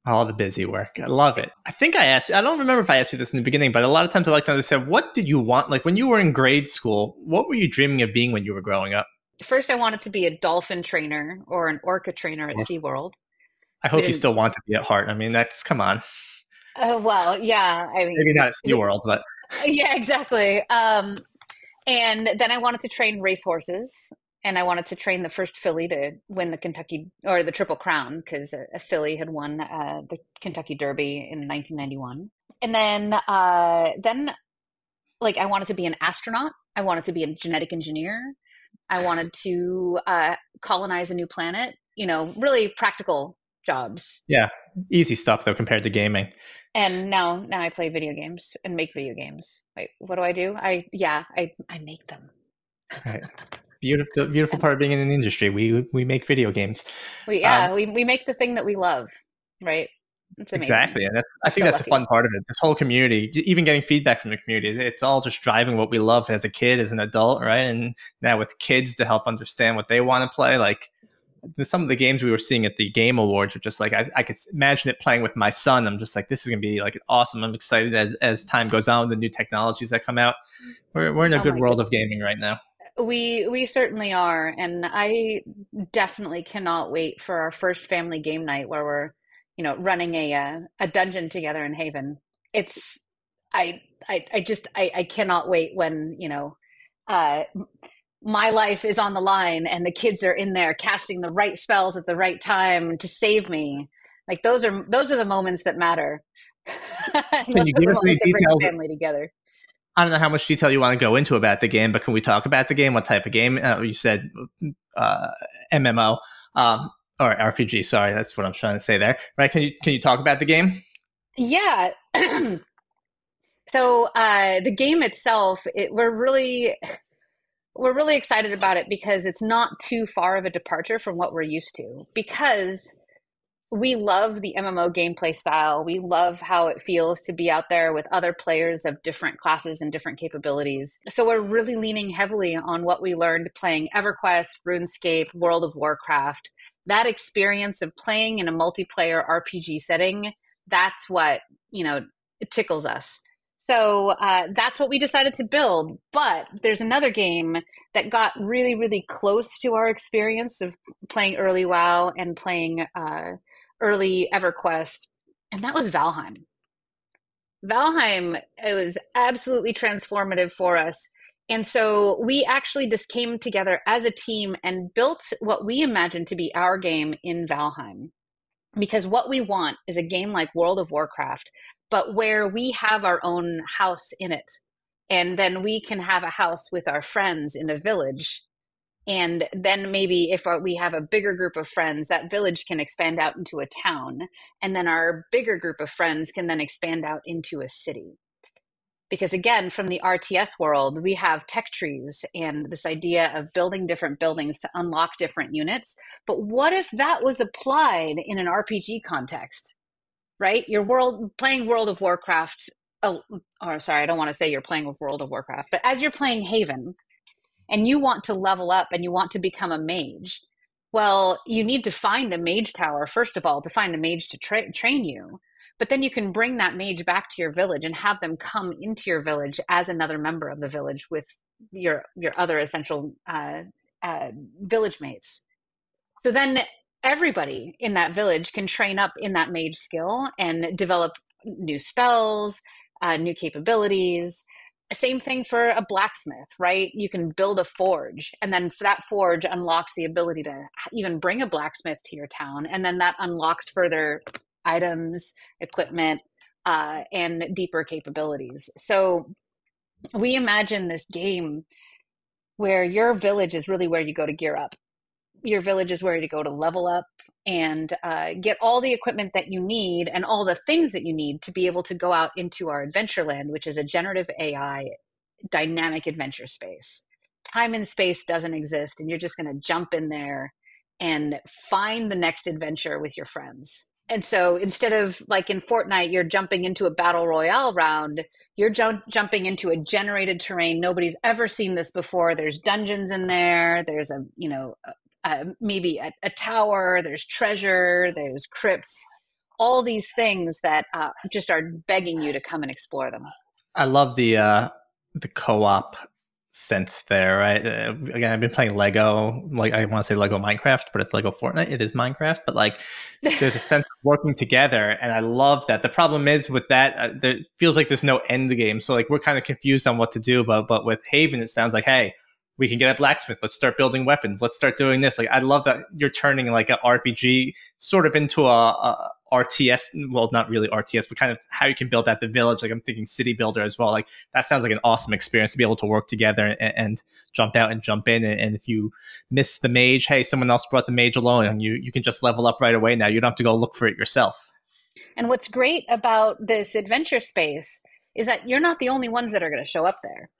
All the busy work. I love it. I think I asked you, I don't remember if I asked you this in the beginning, but a lot of times I like to understand, what did you want? Like when you were in grade school, what were you dreaming of being when you were growing up? First, I wanted to be a dolphin trainer or an orca trainer at SeaWorld. I hope you still want to be at heart. I mean, that's, come on. Well, yeah. I mean, maybe not at SeaWorld, but. Yeah, exactly. And then I wanted to train racehorses, and I wanted to train the first filly to win the Kentucky or the Triple Crown, because a filly had won the Kentucky Derby in 1991. And then like I wanted to be an astronaut. I wanted to be a genetic engineer. I wanted to colonize a new planet. You know, really practical jobs. Yeah, easy stuff though compared to gaming. And now I play video games and make video games. Wait, what do? I make them. Right. Beautiful, beautiful part of being in the industry. We make video games. We make the thing that we love, right? It's amazing. Exactly. And I think that's the fun part of it. This whole community, even getting feedback from the community, it's all just driving what we love as a kid, as an adult, right? And now with kids to help understand what they want to play, like some of the games we were seeing at the Game Awards were just like, I could imagine it playing with my son. I'm just like, this is going to be like awesome. I'm excited as time goes on with the new technologies that come out. We're in a good world of gaming right now. We certainly are. And I definitely cannot wait for our first family game night where we're, you know, running a dungeon together in Haven. It's, I cannot wait when, you know, my life is on the line and the kids are in there casting the right spells at the right time to save me. Like those are the moments that matter. Can you give us any details? Family together. I don't know how much detail you want to go into about the game, but can we talk about the game? What type of game? You said MMO or RPG. Sorry, that's what I'm trying to say there. Right? Can you talk about the game? Yeah. So the game itself, we're really excited about it because it's not too far of a departure from what we're used to, because we love the MMO gameplay style. We love how it feels to be out there with other players of different classes and different capabilities. So we're really leaning heavily on what we learned playing EverQuest, RuneScape, World of Warcraft. That experience of playing in a multiplayer RPG setting, that's what, you know, tickles us. So that's what we decided to build. But there's another game that got really, really close to our experience of playing early WoW and playing early EverQuest, and that was Valheim. Valheim, it was absolutely transformative for us. And so we actually just came together as a team and built what we imagined to be our game in Valheim. Because what we want is a game like World of Warcraft, but where we have our own house in it. And then we can have a house with our friends in a village. And then maybe if we have a bigger group of friends, that village can expand out into a town. And then our bigger group of friends can then expand out into a city. Because again, from the RTS world, we have tech trees and this idea of building different buildings to unlock different units. But what if that was applied in an RPG context, right? You're playing World of Warcraft. Oh, or sorry, I don't want to say you're playing with World of Warcraft, but as you're playing Haven and you want to level up and you want to become a mage, well, you need to find a mage tower, first of all, to find a mage to train you. But then you can bring that mage back to your village and have them come into your village as another member of the village with your other essential village mates. So then everybody in that village can train up in that mage skill and develop new spells, new capabilities. Same thing for a blacksmith, right? You can build a forge, and then that forge unlocks the ability to even bring a blacksmith to your town, and then that unlocks further items, equipment, and deeper capabilities. So we imagine this game where your village is really where you go to gear up. Your village is where you go to level up and get all the equipment that you need and all the things that you need to be able to go out into our Adventureland, which is a generative AI dynamic adventure space. Time and space doesn't exist, and you're just going to jump in there and find the next adventure with your friends. And so instead of like in Fortnite, you're jumping into a battle royale round, you're jumping into a generated terrain. Nobody's ever seen this before. There's dungeons in there. There's a, you know, maybe a tower, there's treasure, there's crypts, all these things that just are begging you to come and explore them. I love the co-op sense there, right? Again, I've been playing Lego, like I want to say Lego Minecraft, but it's Lego Fortnite. It is Minecraft, but like there's a sense of working together, and I love that. The problem is with that, there feels like there's no end game, so like we're kind of confused on what to do. But with Haven, it sounds like, hey, we can get a blacksmith. Let's start building weapons. Let's start doing this. Like I love that you're turning like an RPG sort of into a RTS. Well, not really RTS, but kind of how you can build out the village. Like I'm thinking city builder as well. Like that sounds like an awesome experience to be able to work together and jump out and jump in. And if you miss the mage, hey, someone else brought the mage alone, and you can just level up right away now. You don't have to go look for it yourself. And what's great about this adventure space is that you're not the only ones that are going to show up there.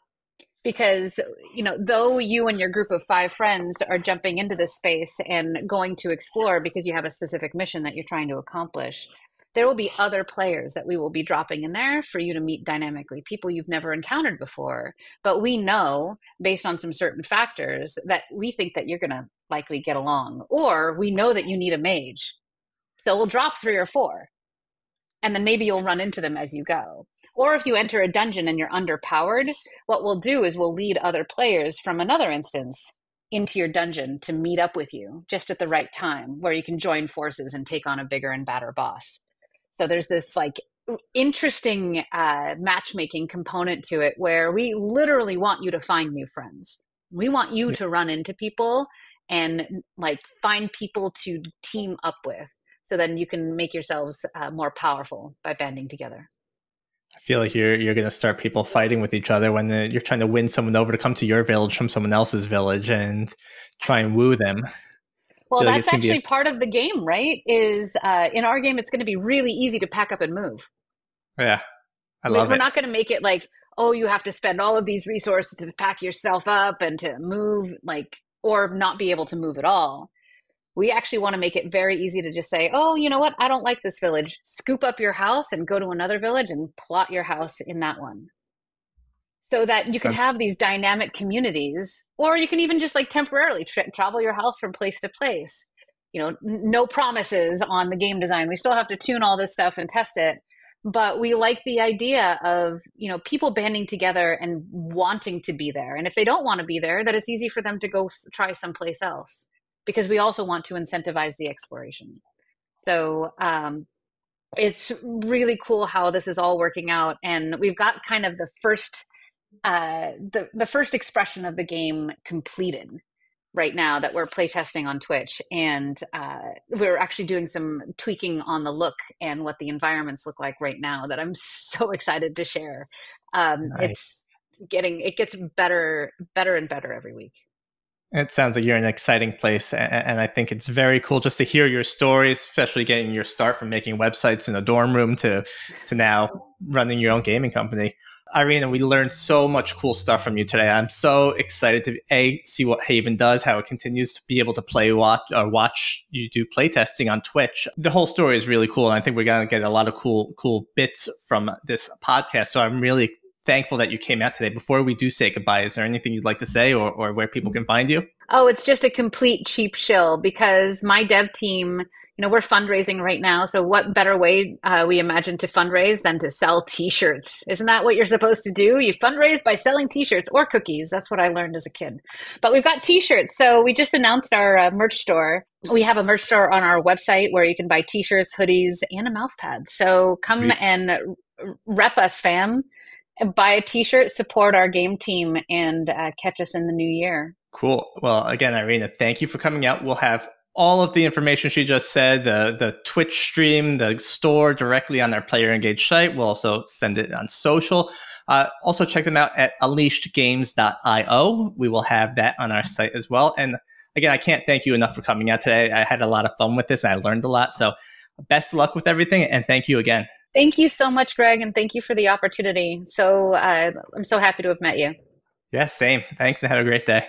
Because, you know, though you and your group of 5 friends are jumping into this space and going to explore because you have a specific mission that you're trying to accomplish, there will be other players that we will be dropping in there for you to meet dynamically, people you've never encountered before. But we know, based on some certain factors, that we think that you're going to likely get along, or we know that you need a mage. So we'll drop 3 or 4, and then maybe you'll run into them as you go. Or if you enter a dungeon and you're underpowered, what we'll do is we'll lead other players from another instance into your dungeon to meet up with you just at the right time, where you can join forces and take on a bigger and badder boss. So there's this like interesting matchmaking component to it, where we literally want you to find new friends. We want you to run into people and like find people to team up with, so then you can make yourselves more powerful by banding together. I feel like you're going to start people fighting with each other when you're trying to win someone over to come to your village from someone else's village and try and woo them. Well, that's like actually part of the game, right? Is in our game, it's going to be really easy to pack up and move. Yeah, I love it. We're not going to make it like, oh, you have to spend all of these resources to pack yourself up and to move, like, or not be able to move at all. We actually want to make it very easy to just say, oh, you know what? I don't like this village. Scoop up your house and go to another village and plot your house in that one. So that you can have these dynamic communities, or you can even just like temporarily travel your house from place to place. You know, no promises on the game design. We still have to tune all this stuff and test it. But we like the idea of, you know, people banding together and wanting to be there. And if they don't want to be there, that it's easy for them to go try someplace else, because we also want to incentivize the exploration. So it's really cool how this is all working out. And we've got kind of the first expression of the game completed right now that we're playtesting on Twitch. And we're actually doing some tweaking on the look and what the environments look like right now that I'm so excited to share. Nice. It gets better and better every week. It sounds like you're in an exciting place, and I think it's very cool just to hear your stories, especially getting your start from making websites in a dorm room to now running your own gaming company. Irena, we learned so much cool stuff from you today. I'm so excited to see what Haven does, how it continues to be able to watch you do playtesting on Twitch. The whole story is really cool, and I think we're going to get a lot of cool bits from this podcast. So I'm really thankful that you came out today. Before we do say goodbye, is there anything you'd like to say, or where people can find you? Oh, it's just a complete cheap shill, because my dev team, you know, we're fundraising right now. So what better way we imagine to fundraise than to sell t-shirts? Isn't that what you're supposed to do? You fundraise by selling t-shirts or cookies. That's what I learned as a kid. But we've got t-shirts. So we just announced our merch store. We have a merch store on our website where you can buy t-shirts, hoodies, and a mouse pad. So come and rep us, fam. Buy a t-shirt, support our game team, and catch us in the new year. Cool. Well, again, Irena, thank you for coming out. We'll have all of the information she just said, the Twitch stream, the store, directly on our Player Engage site. We'll also send it on social. Also, check them out at unleashedgames.io. We will have that on our site as well. And again, I can't thank you enough for coming out today. I had a lot of fun with this. And I learned a lot. So best luck with everything. And thank you again. Thank you so much, Greg. And thank you for the opportunity. So I'm so happy to have met you. Yeah, same. Thanks and have a great day.